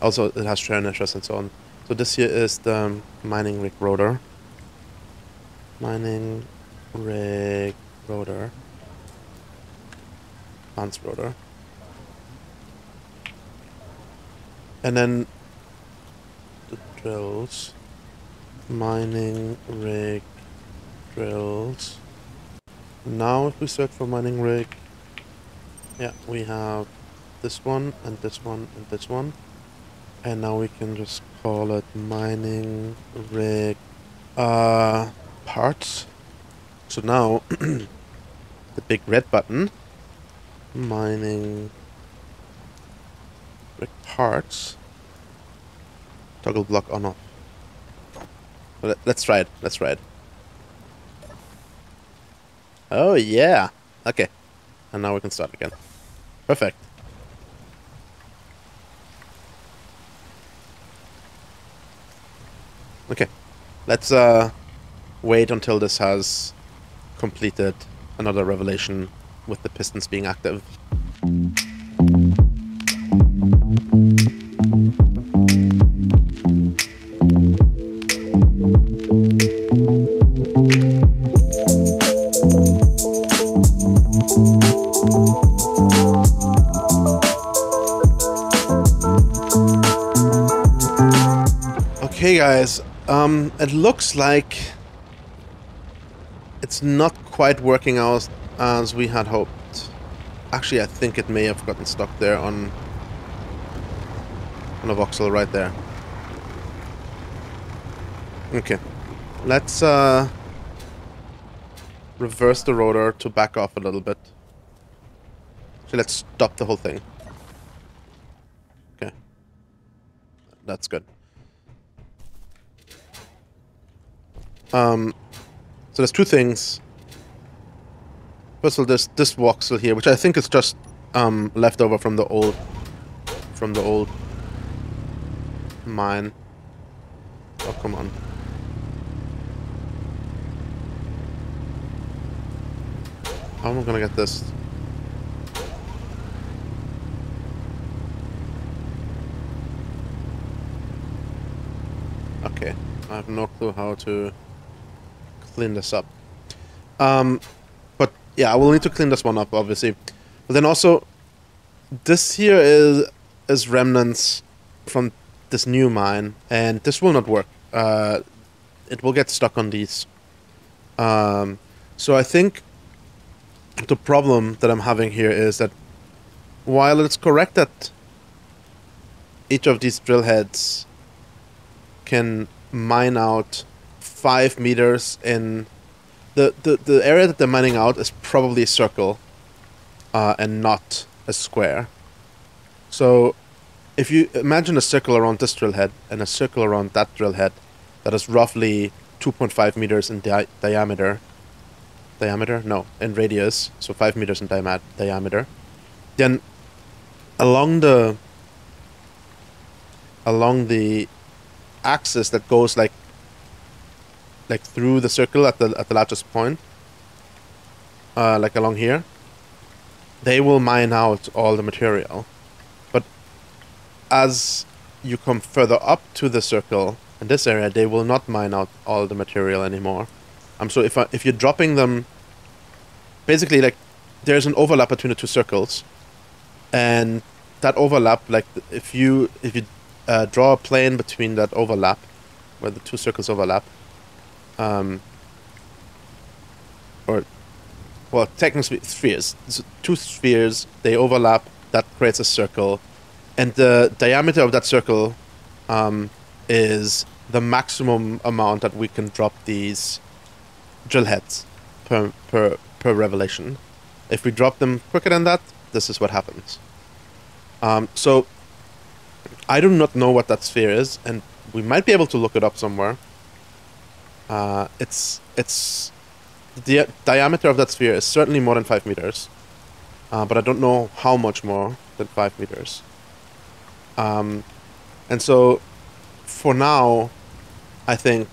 Also, it has Tyrannus and so on. So this here is the mining rig rotor. Mining rig rotor. Advanced rotor. And then the drills. Mining rig drills. Now if we search for mining rig, yeah, we have this one and this one and this one. And now we can just call it mining rig uh, parts. So now the big red button, mining rig parts, toggle block on off. Let's try it. Let's try it. Oh yeah. Okay. And now we can start again. Perfect. Okay, let's uh, wait until this has completed another revelation with the pistons being active. Okay guys. Um, it looks like it's not quite working out as we had hoped. Actually, I think it may have gotten stuck there on, on a voxel right there. Okay, let's uh, reverse the rotor to back off a little bit. So let's stop the whole thing. Okay, that's good. Um, so there's two things. First of all, there's this voxel here, which I think is just um, left over from the old, from the old mine. Oh, come on. How am I gonna get this? Okay, I have no clue how to clean this up, um, but yeah, I will need to clean this one up, obviously. But then also, this here is is remnants from this new mine, and this will not work. Uh, it will get stuck on these. Um, so I think the problem that I'm having here is that while it's correct that each of these drill heads can mine out five meters in the, the the area that they're mining out is probably a circle uh, and not a square. So if you imagine a circle around this drill head and a circle around that drill head that is roughly two point five meters in di diameter diameter no in radius, so five meters in di diameter, Then along the along the axis that goes like like through the circle at the at the largest point, uh, like along here, they will mine out all the material. But as you come further up to the circle in this area, they will not mine out all the material anymore. Um, so if I, if you're dropping them, basically like there's an overlap between the two circles, and that overlap, like if you if you uh, draw a plane between that overlap, where the two circles overlap, um, or well, technically spheres, so two spheres, they overlap. That creates a circle, and the diameter of that circle um, is the maximum amount that we can drop these drill heads per per per revelation. If we drop them quicker than that, this is what happens. Um, so I do not know what that sphere is, and we might be able to look it up somewhere. Uh, it's it's the di diameter of that sphere is certainly more than five meters, uh, but I don't know how much more than five meters. Um, and so for now, I think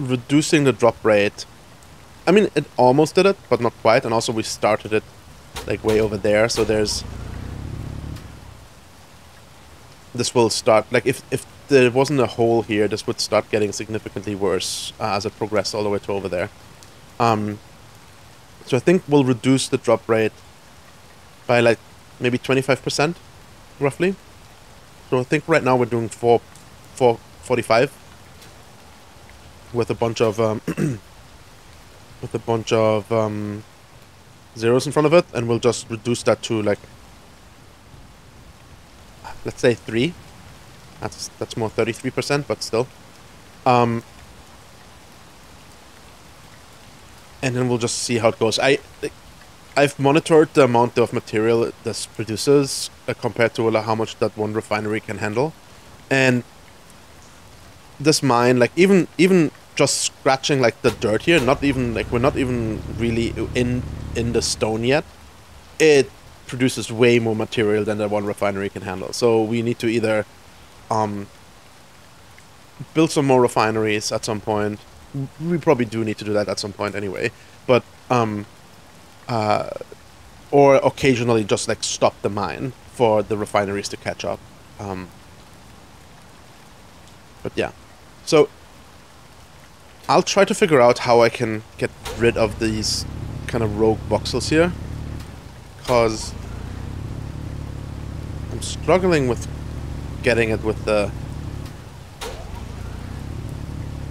reducing the drop rate. I mean, it almost did it, but not quite. And also, we started it like way over there, so there's this will start like if if there wasn't a hole here, this would start getting significantly worse uh, as it progressed all the way to over there. Um, so I think we'll reduce the drop rate by like maybe twenty-five percent, roughly. So I think right now we're doing four, four forty-five with a bunch of. Um, with a bunch of um, zeros in front of it, and we'll just reduce that to, like, let's say three. That's that's more thirty-three percent, but still. Um, and then we'll just see how it goes. I, I've monitored the amount of material this produces uh, compared to how much that one refinery can handle. And this mine, like, even even... just scratching like the dirt here, not even like we're not even really in in the stone yet, it produces way more material than that one refinery can handle. So we need to either um build some more refineries at some point. We probably do need to do that at some point anyway, but um uh or occasionally just like stop the mine for the refineries to catch up. Um but yeah, so I'll try to figure out how I can get rid of these kind of rogue voxels here, because I'm struggling with getting it with the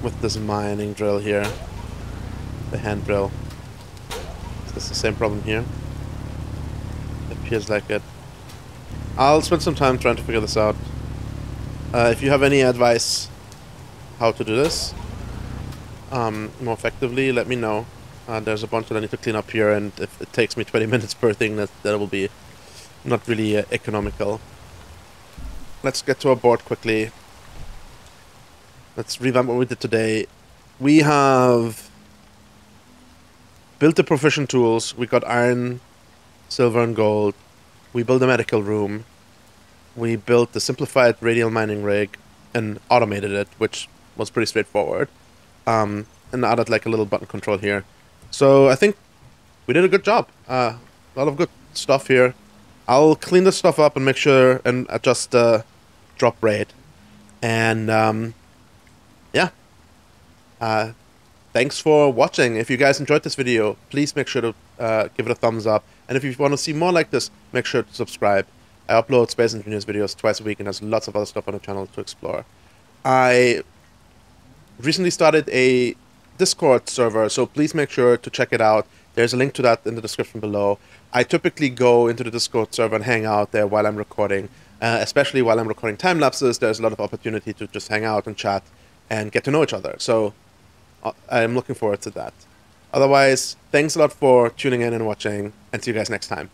with this mining drill here, the hand drill. Is this the same problem here? It appears like it. I'll spend some time trying to figure this out. Uh, if you have any advice how to do this, Um, more effectively, let me know. Uh, there's a bunch that I need to clean up here, and if it takes me twenty minutes per thing, that, that will be not really uh, economical. Let's get to our board quickly. Let's revamp what we did today. We have built the proficient tools. We got iron, silver, and gold. We built a medical room. We built the simplified radial mining rig and automated it, which was pretty straightforward. Um, and added like a little button control here. So I think we did a good job. Uh, a lot of good stuff here. I'll clean this stuff up and make sure and adjust the drop rate. And um, yeah. Uh, thanks for watching. If you guys enjoyed this video, please make sure to uh, give it a thumbs up. And if you want to see more like this, make sure to subscribe. I upload Space Engineers videos twice a week, and there's lots of other stuff on the channel to explore. I... recently started a Discord server, so please make sure to check it out. There's a link to that in the description below. I typically go into the Discord server and hang out there while I'm recording, uh, especially while I'm recording time lapses. There's a lot of opportunity to just hang out and chat and get to know each other, so uh, I'm looking forward to that. Otherwise, thanks a lot for tuning in and watching, and see you guys next time.